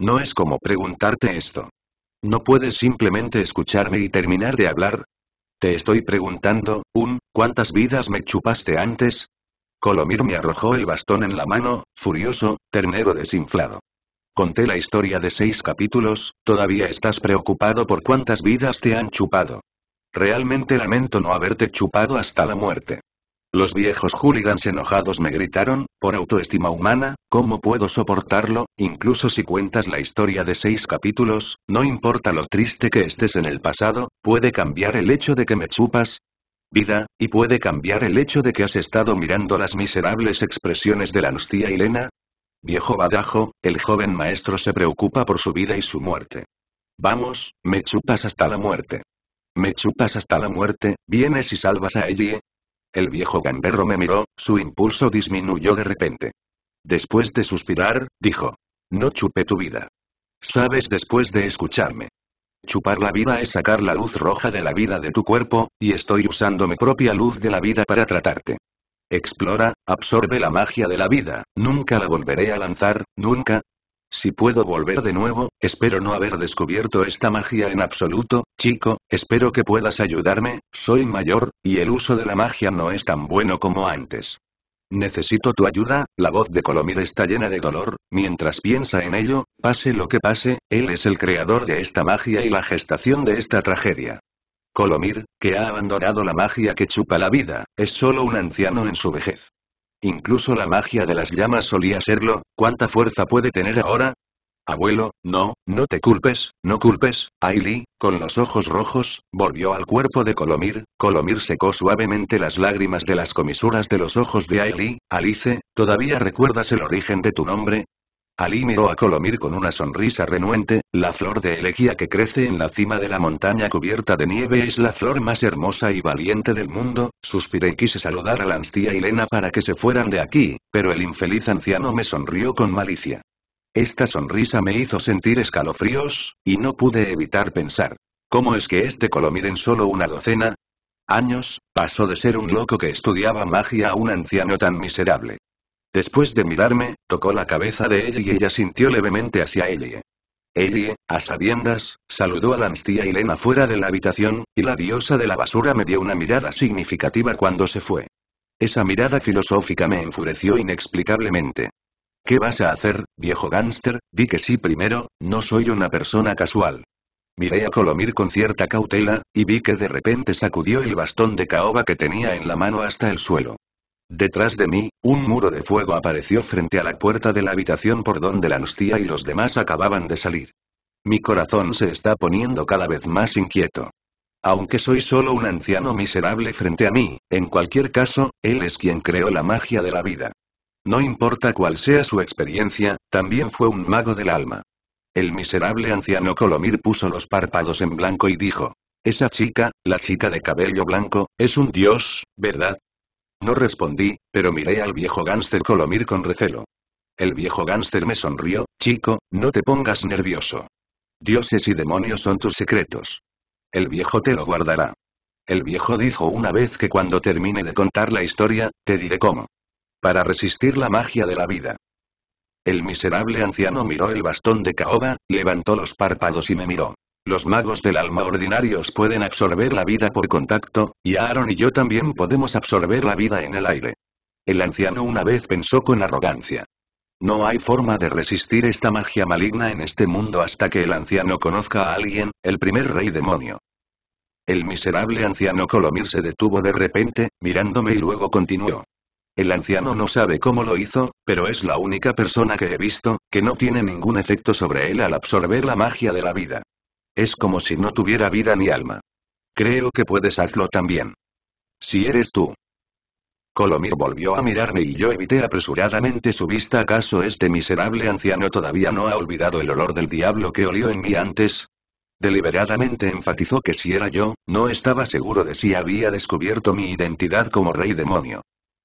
No es como preguntarte esto. ¿No puedes simplemente escucharme y terminar de hablar? Te estoy preguntando, ¿cuántas vidas me chupaste antes? Colomir me arrojó el bastón en la mano, furioso, ternero desinflado. Conté la historia de 6 capítulos, todavía estás preocupado por cuántas vidas te han chupado. Realmente lamento no haberte chupado hasta la muerte. Los viejos hooligans enojados me gritaron, por autoestima humana, ¿cómo puedo soportarlo? Incluso si cuentas la historia de 6 capítulos, no importa lo triste que estés en el pasado, ¿puede cambiar el hecho de que me chupas vida, y puede cambiar el hecho de que has estado mirando las miserables expresiones de Anastia y Lena? Viejo badajo, el joven maestro se preocupa por su vida y su muerte. Vamos, me chupas hasta la muerte. Me chupas hasta la muerte, vienes y salvas a Ailey. El viejo gamberro me miró, su impulso disminuyó de repente. Después de suspirar, dijo. No chupé tu vida. Sabes después de escucharme. Chupar la vida es sacar la luz roja de la vida de tu cuerpo, y estoy usando mi propia luz de la vida para tratarte. Explora, absorbe la magia de la vida, nunca la volveré a lanzar, nunca. Si puedo volver de nuevo, espero no haber descubierto esta magia en absoluto, chico, espero que puedas ayudarme, soy mayor, y el uso de la magia no es tan bueno como antes. Necesito tu ayuda, la voz de Colomir está llena de dolor, mientras piensa en ello, pase lo que pase, él es el creador de esta magia y la gestación de esta tragedia. Colomir, que ha abandonado la magia que chupa la vida, es solo un anciano en su vejez. Incluso la magia de las llamas solía serlo, ¿cuánta fuerza puede tener ahora? Abuelo, no te culpes, no culpes, Ailey, con los ojos rojos, volvió al cuerpo de Colomir, Colomir secó suavemente las lágrimas de las comisuras de los ojos de Ailey, Alice, ¿todavía recuerdas el origen de tu nombre? Ailey miró a Colomir con una sonrisa renuente, la flor de Elegia que crece en la cima de la montaña cubierta de nieve es la flor más hermosa y valiente del mundo, suspiré y quise saludar a Lancia y Lena para que se fueran de aquí, pero el infeliz anciano me sonrió con malicia. Esta sonrisa me hizo sentir escalofríos, y no pude evitar pensar, ¿cómo es que este Colomir en solo una docena años, pasó de ser un loco que estudiaba magia a un anciano tan miserable? Después de mirarme, tocó la cabeza de ella y ella sintió levemente hacia ella. Ella, a sabiendas, saludó a Lancia y Lena fuera de la habitación, y la diosa de la basura me dio una mirada significativa cuando se fue. Esa mirada filosófica me enfureció inexplicablemente. ¿Qué vas a hacer, viejo gángster? Di que sí primero, no soy una persona casual. Miré a Colomir con cierta cautela, y vi que de repente sacudió el bastón de caoba que tenía en la mano hasta el suelo. Detrás de mí, un muro de fuego apareció frente a la puerta de la habitación por donde Lancia y los demás acababan de salir. Mi corazón se está poniendo cada vez más inquieto. Aunque soy solo un anciano miserable frente a mí, en cualquier caso, él es quien creó la magia de la vida. No importa cuál sea su experiencia, también fue un mago del alma. El miserable anciano Colomir puso los párpados en blanco y dijo, «Esa chica, la chica de cabello blanco, es un dios, ¿verdad?». No respondí, pero miré al viejo gángster Colomir con recelo. El viejo gángster me sonrió, chico, no te pongas nervioso. Dioses y demonios son tus secretos. El viejo te lo guardará. El viejo dijo una vez que cuando termine de contar la historia, te diré cómo. Para resistir la magia de la vida. El miserable anciano miró el bastón de caoba, levantó los párpados y me miró. Los magos del alma ordinarios pueden absorber la vida por contacto, y Aaron y yo también podemos absorber la vida en el aire. El anciano una vez pensó con arrogancia. No hay forma de resistir esta magia maligna en este mundo hasta que el anciano conozca a alguien, el primer rey demonio. El miserable anciano Colomir se detuvo de repente, mirándome y luego continuó. El anciano no sabe cómo lo hizo, pero es la única persona que he visto, que no tiene ningún efecto sobre él al absorber la magia de la vida. Es como si no tuviera vida ni alma. Creo que puedes hacerlo también. Si eres tú. Colomir volvió a mirarme y yo evité apresuradamente su vista. ¿Acaso este miserable anciano todavía no ha olvidado el olor del diablo que olió en mí antes? Deliberadamente enfatizó que si era yo, no estaba seguro de si había descubierto mi identidad como rey demonio.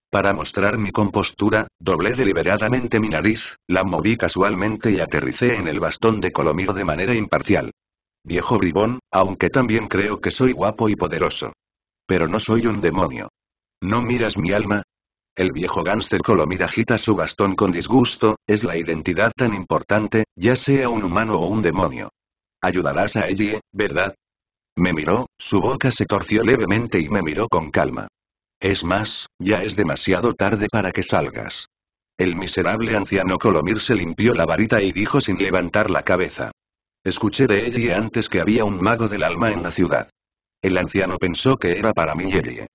Para mostrar mi compostura, doblé deliberadamente mi nariz, la moví casualmente y aterricé en el bastón de Colomir de manera imparcial. Viejo bribón, aunque también creo que soy guapo y poderoso. Pero no soy un demonio. ¿No miras mi alma? El viejo gánster Colomir agita su bastón con disgusto, es la identidad tan importante, ya sea un humano o un demonio. Ayudarás a Ellie, ¿verdad? Me miró, su boca se torció levemente y me miró con calma. Es más, ya es demasiado tarde para que salgas. El miserable anciano Colomir se limpió la varita y dijo sin levantar la cabeza. Escuché de Ellie antes que había un mago del alma en la ciudad. El anciano pensó que era para mí Ellie.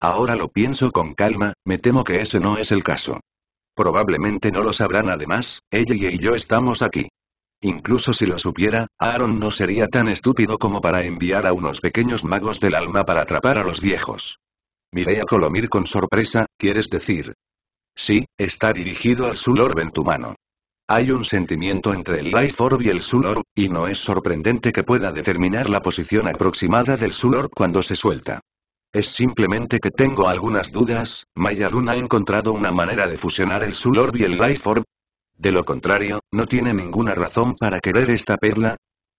Ahora lo pienso con calma, me temo que ese no es el caso. Probablemente no lo sabrán además, Ellie y yo estamos aquí. Incluso si lo supiera, Aaron no sería tan estúpido como para enviar a unos pequeños magos del alma para atrapar a los viejos. Miré a Colomir con sorpresa, ¿quieres decir? Sí, está dirigido al Soul Orb en tu mano. Hay un sentimiento entre el Life Orb y el Soul Orb, y no es sorprendente que pueda determinar la posición aproximada del Soul Orb cuando se suelta. Es simplemente que tengo algunas dudas, ¿Maya Luna ha encontrado una manera de fusionar el Soul Orb y el Life Orb? De lo contrario, no tiene ninguna razón para querer esta perla.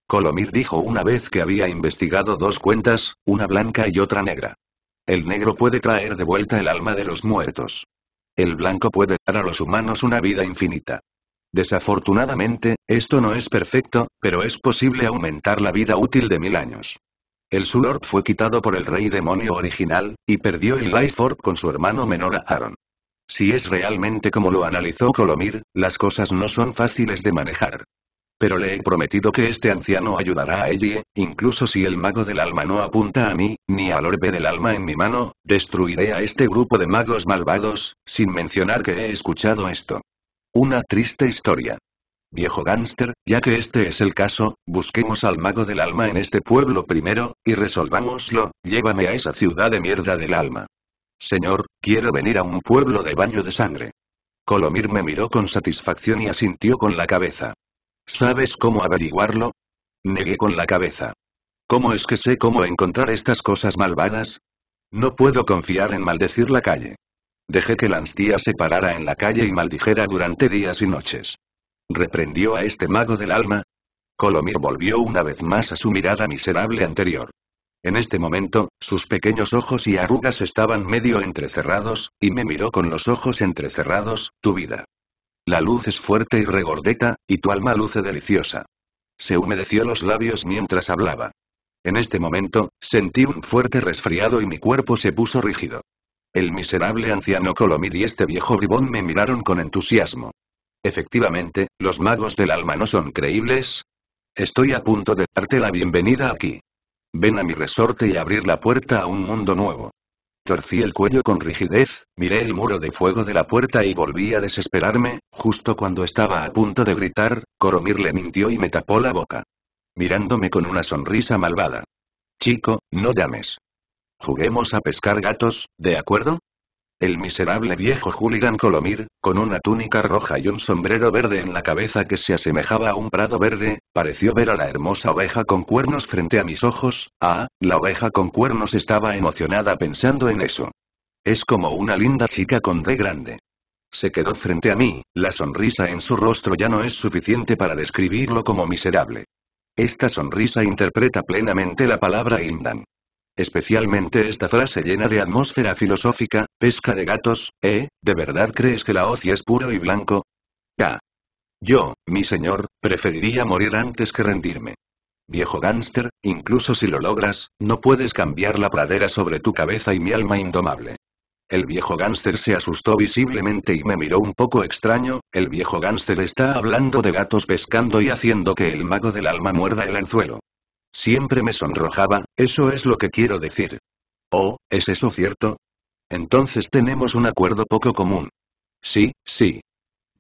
Colomir dijo una vez que había investigado dos cuentas, una blanca y otra negra. El negro puede traer de vuelta el alma de los muertos. El blanco puede dar a los humanos una vida infinita. Desafortunadamente, esto no es perfecto, pero es posible aumentar la vida útil de 1000 años. El Soul Orb fue quitado por el rey demonio original, y perdió el Life Orb con su hermano menor Aaron. Si es realmente como lo analizó Colomir, las cosas no son fáciles de manejar. Pero le he prometido que este anciano ayudará a Ellie, incluso si el mago del alma no apunta a mí, ni al orbe del alma en mi mano, destruiré a este grupo de magos malvados, sin mencionar que he escuchado esto. Una triste historia. Viejo gánster, ya que este es el caso, busquemos al mago del alma en este pueblo primero, y resolvámoslo, llévame a esa ciudad de mierda del alma. Señor, quiero venir a un pueblo de baño de sangre. Colomir me miró con satisfacción y asintió con la cabeza. ¿Sabes cómo averiguarlo? Negué con la cabeza. ¿Cómo es que sé cómo encontrar estas cosas malvadas? No puedo confiar en maldecir la calle. Dejé que Lancia se parara en la calle y maldijera durante días y noches. ¿Reprendió a este mago del alma? Colomir volvió una vez más a su mirada miserable anterior. En este momento, sus pequeños ojos y arrugas estaban medio entrecerrados, y me miró con los ojos entrecerrados, tu vida. La luz es fuerte y regordeta, y tu alma luce deliciosa. Se humedeció los labios mientras hablaba. En este momento, sentí un fuerte resfriado y mi cuerpo se puso rígido. El miserable anciano Colomir y este viejo bribón me miraron con entusiasmo. Efectivamente, los magos del alma no son creíbles. Estoy a punto de darte la bienvenida aquí. Ven a mi resorte y abrir la puerta a un mundo nuevo. Torcí el cuello con rigidez, miré el muro de fuego de la puerta y volví a desesperarme, justo cuando estaba a punto de gritar, Colomir le mintió y me tapó la boca. Mirándome con una sonrisa malvada. Chico, no llames. Juguemos a pescar gatos, ¿de acuerdo? El miserable viejo hooligan Colomir, con una túnica roja y un sombrero verde en la cabeza que se asemejaba a un prado verde, pareció ver a la hermosa oveja con cuernos frente a mis ojos. Ah, la oveja con cuernos estaba emocionada pensando en eso. Es como una linda chica con D grande. Se quedó frente a mí, la sonrisa en su rostro ya no es suficiente para describirlo como miserable. Esta sonrisa interpreta plenamente la palabra Indan. Especialmente esta frase llena de atmósfera filosófica, pesca de gatos, ¿de verdad crees que la hoz es puro y blanco? Ya. Yo, mi señor, preferiría morir antes que rendirme. Viejo gánster, incluso si lo logras, no puedes cambiar la pradera sobre tu cabeza y mi alma indomable. El viejo gánster se asustó visiblemente y me miró un poco extraño, el viejo gánster está hablando de gatos pescando y haciendo que el mago del alma muerda el anzuelo. Siempre me sonrojaba, eso es lo que quiero decir. Oh, ¿es eso cierto? Entonces tenemos un acuerdo poco común. Sí.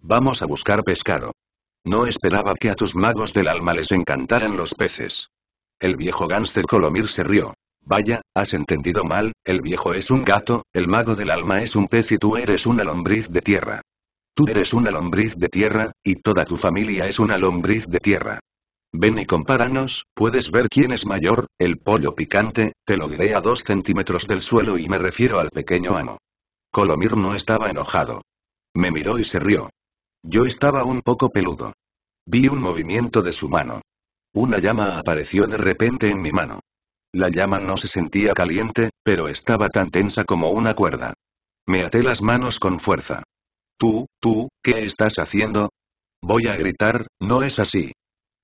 Vamos a buscar pescado. No esperaba que a tus magos del alma les encantaran los peces. El viejo gánster Colomir se rió. Vaya, has entendido mal, el viejo es un gato, el mago del alma es un pez y tú eres una lombriz de tierra. Tú eres una lombriz de tierra, y toda tu familia es una lombriz de tierra. Ven y compáranos, puedes ver quién es mayor, el pollo picante, te logré a 2 centímetros del suelo y me refiero al pequeño amo. Colomir no estaba enojado. Me miró y se rió. Yo estaba un poco peludo. Vi un movimiento de su mano. Una llama apareció de repente en mi mano. La llama no se sentía caliente, pero estaba tan tensa como una cuerda. Me até las manos con fuerza. Tú, ¿qué estás haciendo? Voy a gritar, no es así.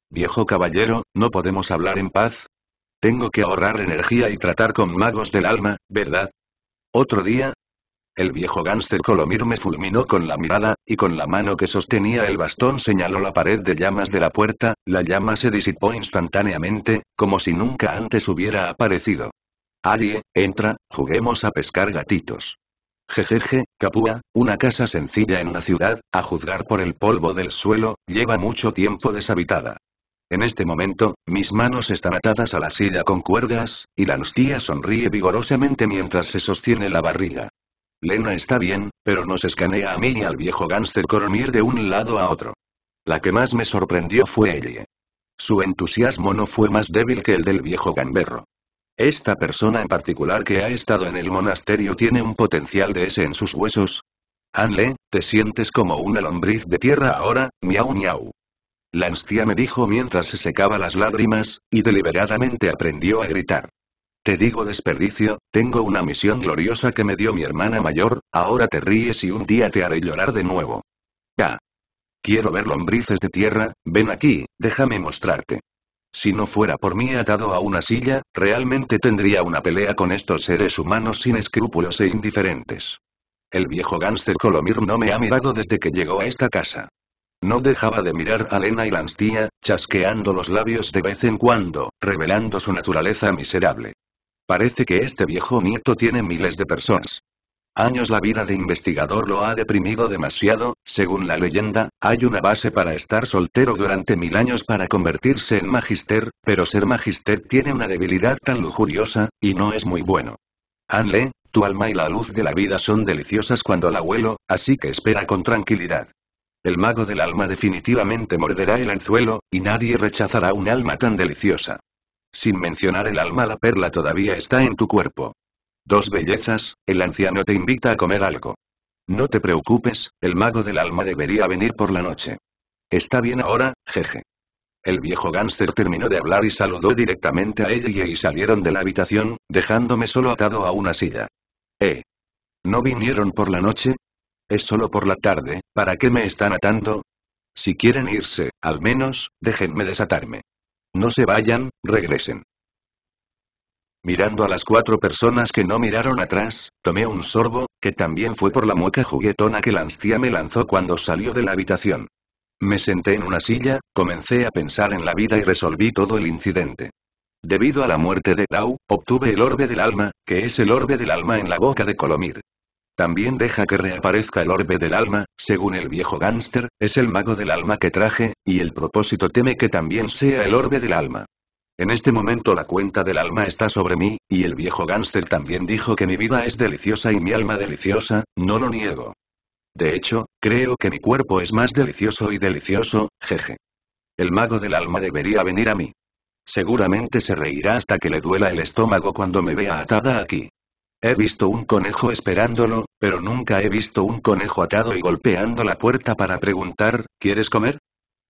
Viejo caballero, ¿no podemos hablar en paz? Tengo que ahorrar energía y tratar con magos del alma, ¿verdad? ¿Otro día? El viejo gánster Colomir me fulminó con la mirada, y con la mano que sostenía el bastón señaló la pared de llamas de la puerta, la llama se disipó instantáneamente, como si nunca antes hubiera aparecido. Alie, entra, juguemos a pescar gatitos. Jejeje, Capúa, una casa sencilla en la ciudad, a juzgar por el polvo del suelo, lleva mucho tiempo deshabitada. En este momento, mis manos están atadas a la silla con cuerdas, y la Anastia sonríe vigorosamente mientras se sostiene la barriga. Lena está bien, pero nos escanea a mí y al viejo gánster Colomir de un lado a otro. La que más me sorprendió fue Ailey. Su entusiasmo no fue más débil que el del viejo gamberro. Esta persona en particular que ha estado en el monasterio tiene un potencial de ese en sus huesos. Hanle, te sientes como una lombriz de tierra ahora, miau miau. La Anastia me dijo mientras se secaba las lágrimas, y deliberadamente aprendió a gritar. Te digo desperdicio, tengo una misión gloriosa que me dio mi hermana mayor, ahora te ríes y un día te haré llorar de nuevo. Ah. Quiero ver lombrices de tierra, ven aquí, déjame mostrarte. Si no fuera por mí atado a una silla, realmente tendría una pelea con estos seres humanos sin escrúpulos e indiferentes. El viejo gánster Colomir no me ha mirado desde que llegó a esta casa. No dejaba de mirar a Lena y la Anastia, chasqueando los labios de vez en cuando, revelando su naturaleza miserable. Parece que este viejo nieto tiene miles de personas. Años la vida de investigador lo ha deprimido demasiado, según la leyenda, hay una base para estar soltero durante 1000 años para convertirse en magister, pero ser magister tiene una debilidad tan lujuriosa, y no es muy bueno. Hanle, tu alma y la luz de la vida son deliciosas cuando la huelo, así que espera con tranquilidad. El mago del alma definitivamente morderá el anzuelo, y nadie rechazará un alma tan deliciosa. Sin mencionar el alma, la perla todavía está en tu cuerpo. Dos bellezas, el anciano te invita a comer algo. No te preocupes, el mago del alma debería venir por la noche. Está bien ahora, jeje. El viejo gánster terminó de hablar y saludó directamente a ella y salieron de la habitación, dejándome solo atado a una silla. ¿No vinieron por la noche? Es solo por la tarde, ¿para qué me están atando? Si quieren irse, al menos, déjenme desatarme. No se vayan, regresen. Mirando a las 4 personas que no miraron atrás, tomé un sorbo, que también fue por la mueca juguetona que la Anastia me lanzó cuando salió de la habitación. Me senté en una silla, comencé a pensar en la vida y resolví todo el incidente. Debido a la muerte de Tau, obtuve el orbe del alma, que es el orbe del alma en la boca de Colomir. También deja que reaparezca el orbe del alma, según el viejo gánster, es el mago del alma que traje, y el propósito teme que también sea el orbe del alma. En este momento la cuenta del alma está sobre mí, y el viejo gánster también dijo que mi vida es deliciosa y mi alma deliciosa, no lo niego. De hecho, creo que mi cuerpo es más delicioso y delicioso, jeje. El mago del alma debería venir a mí. Seguramente se reirá hasta que le duela el estómago cuando me vea atada aquí. He visto un conejo esperándolo, pero nunca he visto un conejo atado y golpeando la puerta para preguntar, ¿quieres comer?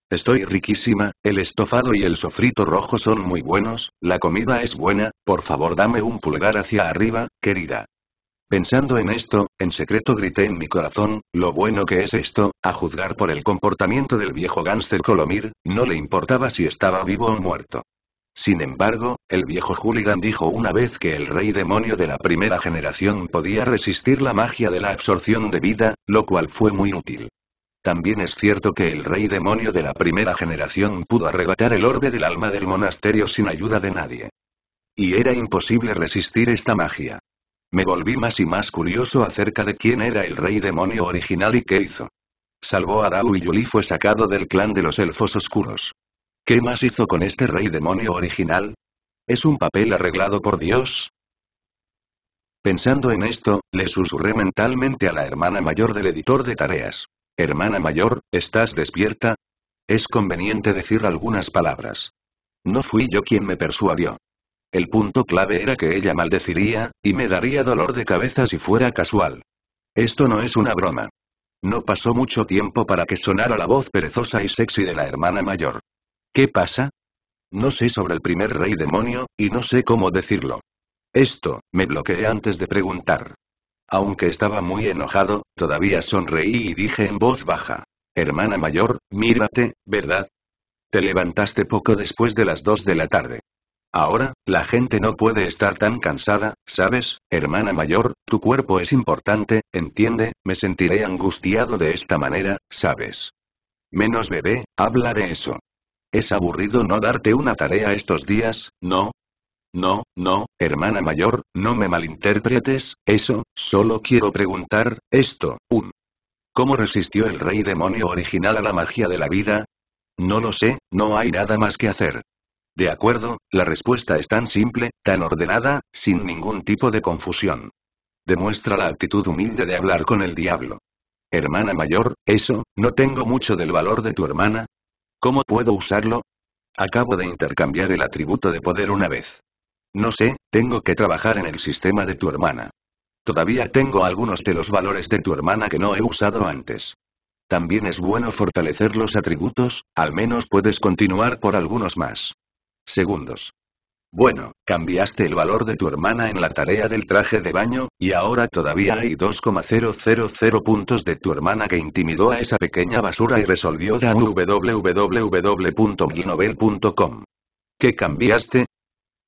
Estoy riquísima, el estofado y el sofrito rojo son muy buenos, la comida es buena, por favor dame un pulgar hacia arriba, querida. Pensando en esto, en secreto grité en mi corazón, lo bueno que es esto, a juzgar por el comportamiento del viejo gánster Colomir, no le importaba si estaba vivo o muerto. Sin embargo, el viejo hooligan dijo una vez que el rey demonio de la primera generación podía resistir la magia de la absorción de vida, lo cual fue muy útil. También es cierto que el rey demonio de la primera generación pudo arrebatar el orbe del alma del monasterio sin ayuda de nadie. Y era imposible resistir esta magia. Me volví más y más curioso acerca de quién era el rey demonio original y qué hizo. Salvó a Dau y Yuli, fue sacado del clan de los elfos oscuros. ¿Qué más hizo con este rey demonio original? ¿Es un papel arreglado por Dios? Pensando en esto, le susurré mentalmente a la hermana mayor del editor de tareas. Hermana mayor, ¿estás despierta? Es conveniente decir algunas palabras. No fui yo quien me persuadió. El punto clave era que ella maldeciría, y me daría dolor de cabeza si fuera casual. Esto no es una broma. No pasó mucho tiempo para que sonara la voz perezosa y sexy de la hermana mayor. ¿Qué pasa? No sé sobre el primer rey demonio, y no sé cómo decirlo. Esto, me bloqueé antes de preguntar. Aunque estaba muy enojado, todavía sonreí y dije en voz baja. Hermana mayor, mírate, ¿verdad? Te levantaste poco después de las 2 de la tarde. Ahora, la gente no puede estar tan cansada, ¿sabes? Hermana mayor, tu cuerpo es importante, entiende, me sentiré angustiado de esta manera, ¿sabes? Menos bebé, habla de eso. Es aburrido no darte una tarea estos días, ¿no? No, hermana mayor, no me malinterpretes, eso, solo quiero preguntar, esto, ¿Cómo resistió el rey demonio original a la magia de la vida? No lo sé, no hay nada más que hacer. De acuerdo, la respuesta es tan simple, tan ordenada, sin ningún tipo de confusión. Demuestra la actitud humilde de hablar con el diablo. Hermana mayor, eso, no tengo mucho del valor de tu hermana. ¿Cómo puedo usarlo? Acabo de intercambiar el atributo de poder una vez. No sé, tengo que trabajar en el sistema de tu hermana. Todavía tengo algunos de los valores de tu hermana que no he usado antes. También es bueno fortalecer los atributos, al menos puedes continuar por algunos más. Segundos. Bueno, cambiaste el valor de tu hermana en la tarea del traje de baño, y ahora todavía hay 2,000 puntos de tu hermana que intimidó a esa pequeña basura y resolvió la www.glinovel.com. ¿Qué cambiaste?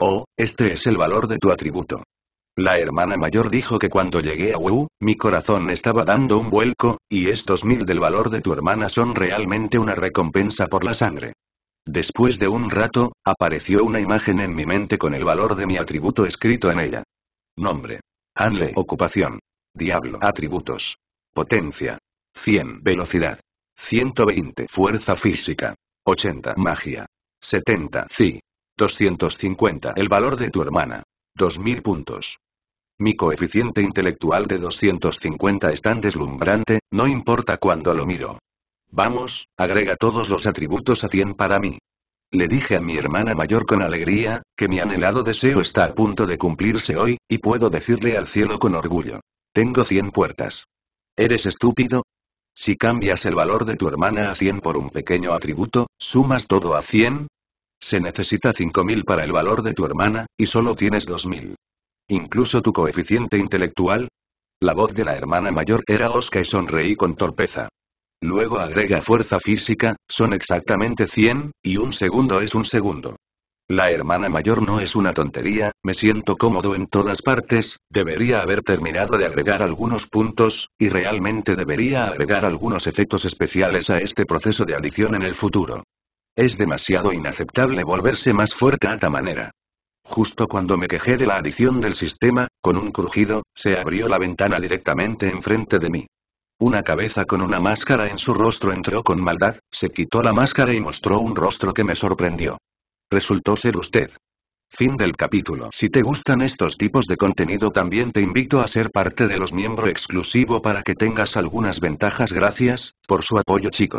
Oh, este es el valor de tu atributo. La hermana mayor dijo que cuando llegué a WU, mi corazón estaba dando un vuelco, y estos 1000 del valor de tu hermana son realmente una recompensa por la sangre. Después de un rato, apareció una imagen en mi mente con el valor de mi atributo escrito en ella. Nombre. Hanle. Ocupación. Diablo. Atributos. Potencia. 100. Velocidad. 120. Fuerza física. 80. Magia. 70. Psi. 250. El valor de tu hermana. 2000 puntos. Mi coeficiente intelectual de 250 es tan deslumbrante, no importa cuándo lo miro. Vamos, agrega todos los atributos a 100 para mí. Le dije a mi hermana mayor con alegría, que mi anhelado deseo está a punto de cumplirse hoy, y puedo decirle al cielo con orgullo. Tengo 100 puertas. ¿Eres estúpido? Si cambias el valor de tu hermana a 100 por un pequeño atributo, ¿sumas todo a 100? Se necesita 5000 para el valor de tu hermana, y solo tienes 2000. Incluso tu coeficiente intelectual. La voz de la hermana mayor era hosca y sonreí con torpeza. Luego agrega fuerza física, son exactamente 100, y un segundo es un segundo. La hermana mayor no es una tontería, me siento cómodo en todas partes, debería haber terminado de agregar algunos puntos, y realmente debería agregar algunos efectos especiales a este proceso de adición en el futuro. Es demasiado inaceptable volverse más fuerte a esta manera. Justo cuando me quejé de la adición del sistema, con un crujido, se abrió la ventana directamente enfrente de mí. Una cabeza con una máscara en su rostro entró con maldad, se quitó la máscara y mostró un rostro que me sorprendió. Resultó ser usted. Fin del capítulo. Si te gustan estos tipos de contenido también te invito a ser parte de los miembros exclusivo para que tengas algunas ventajas. Gracias por su apoyo, chicos.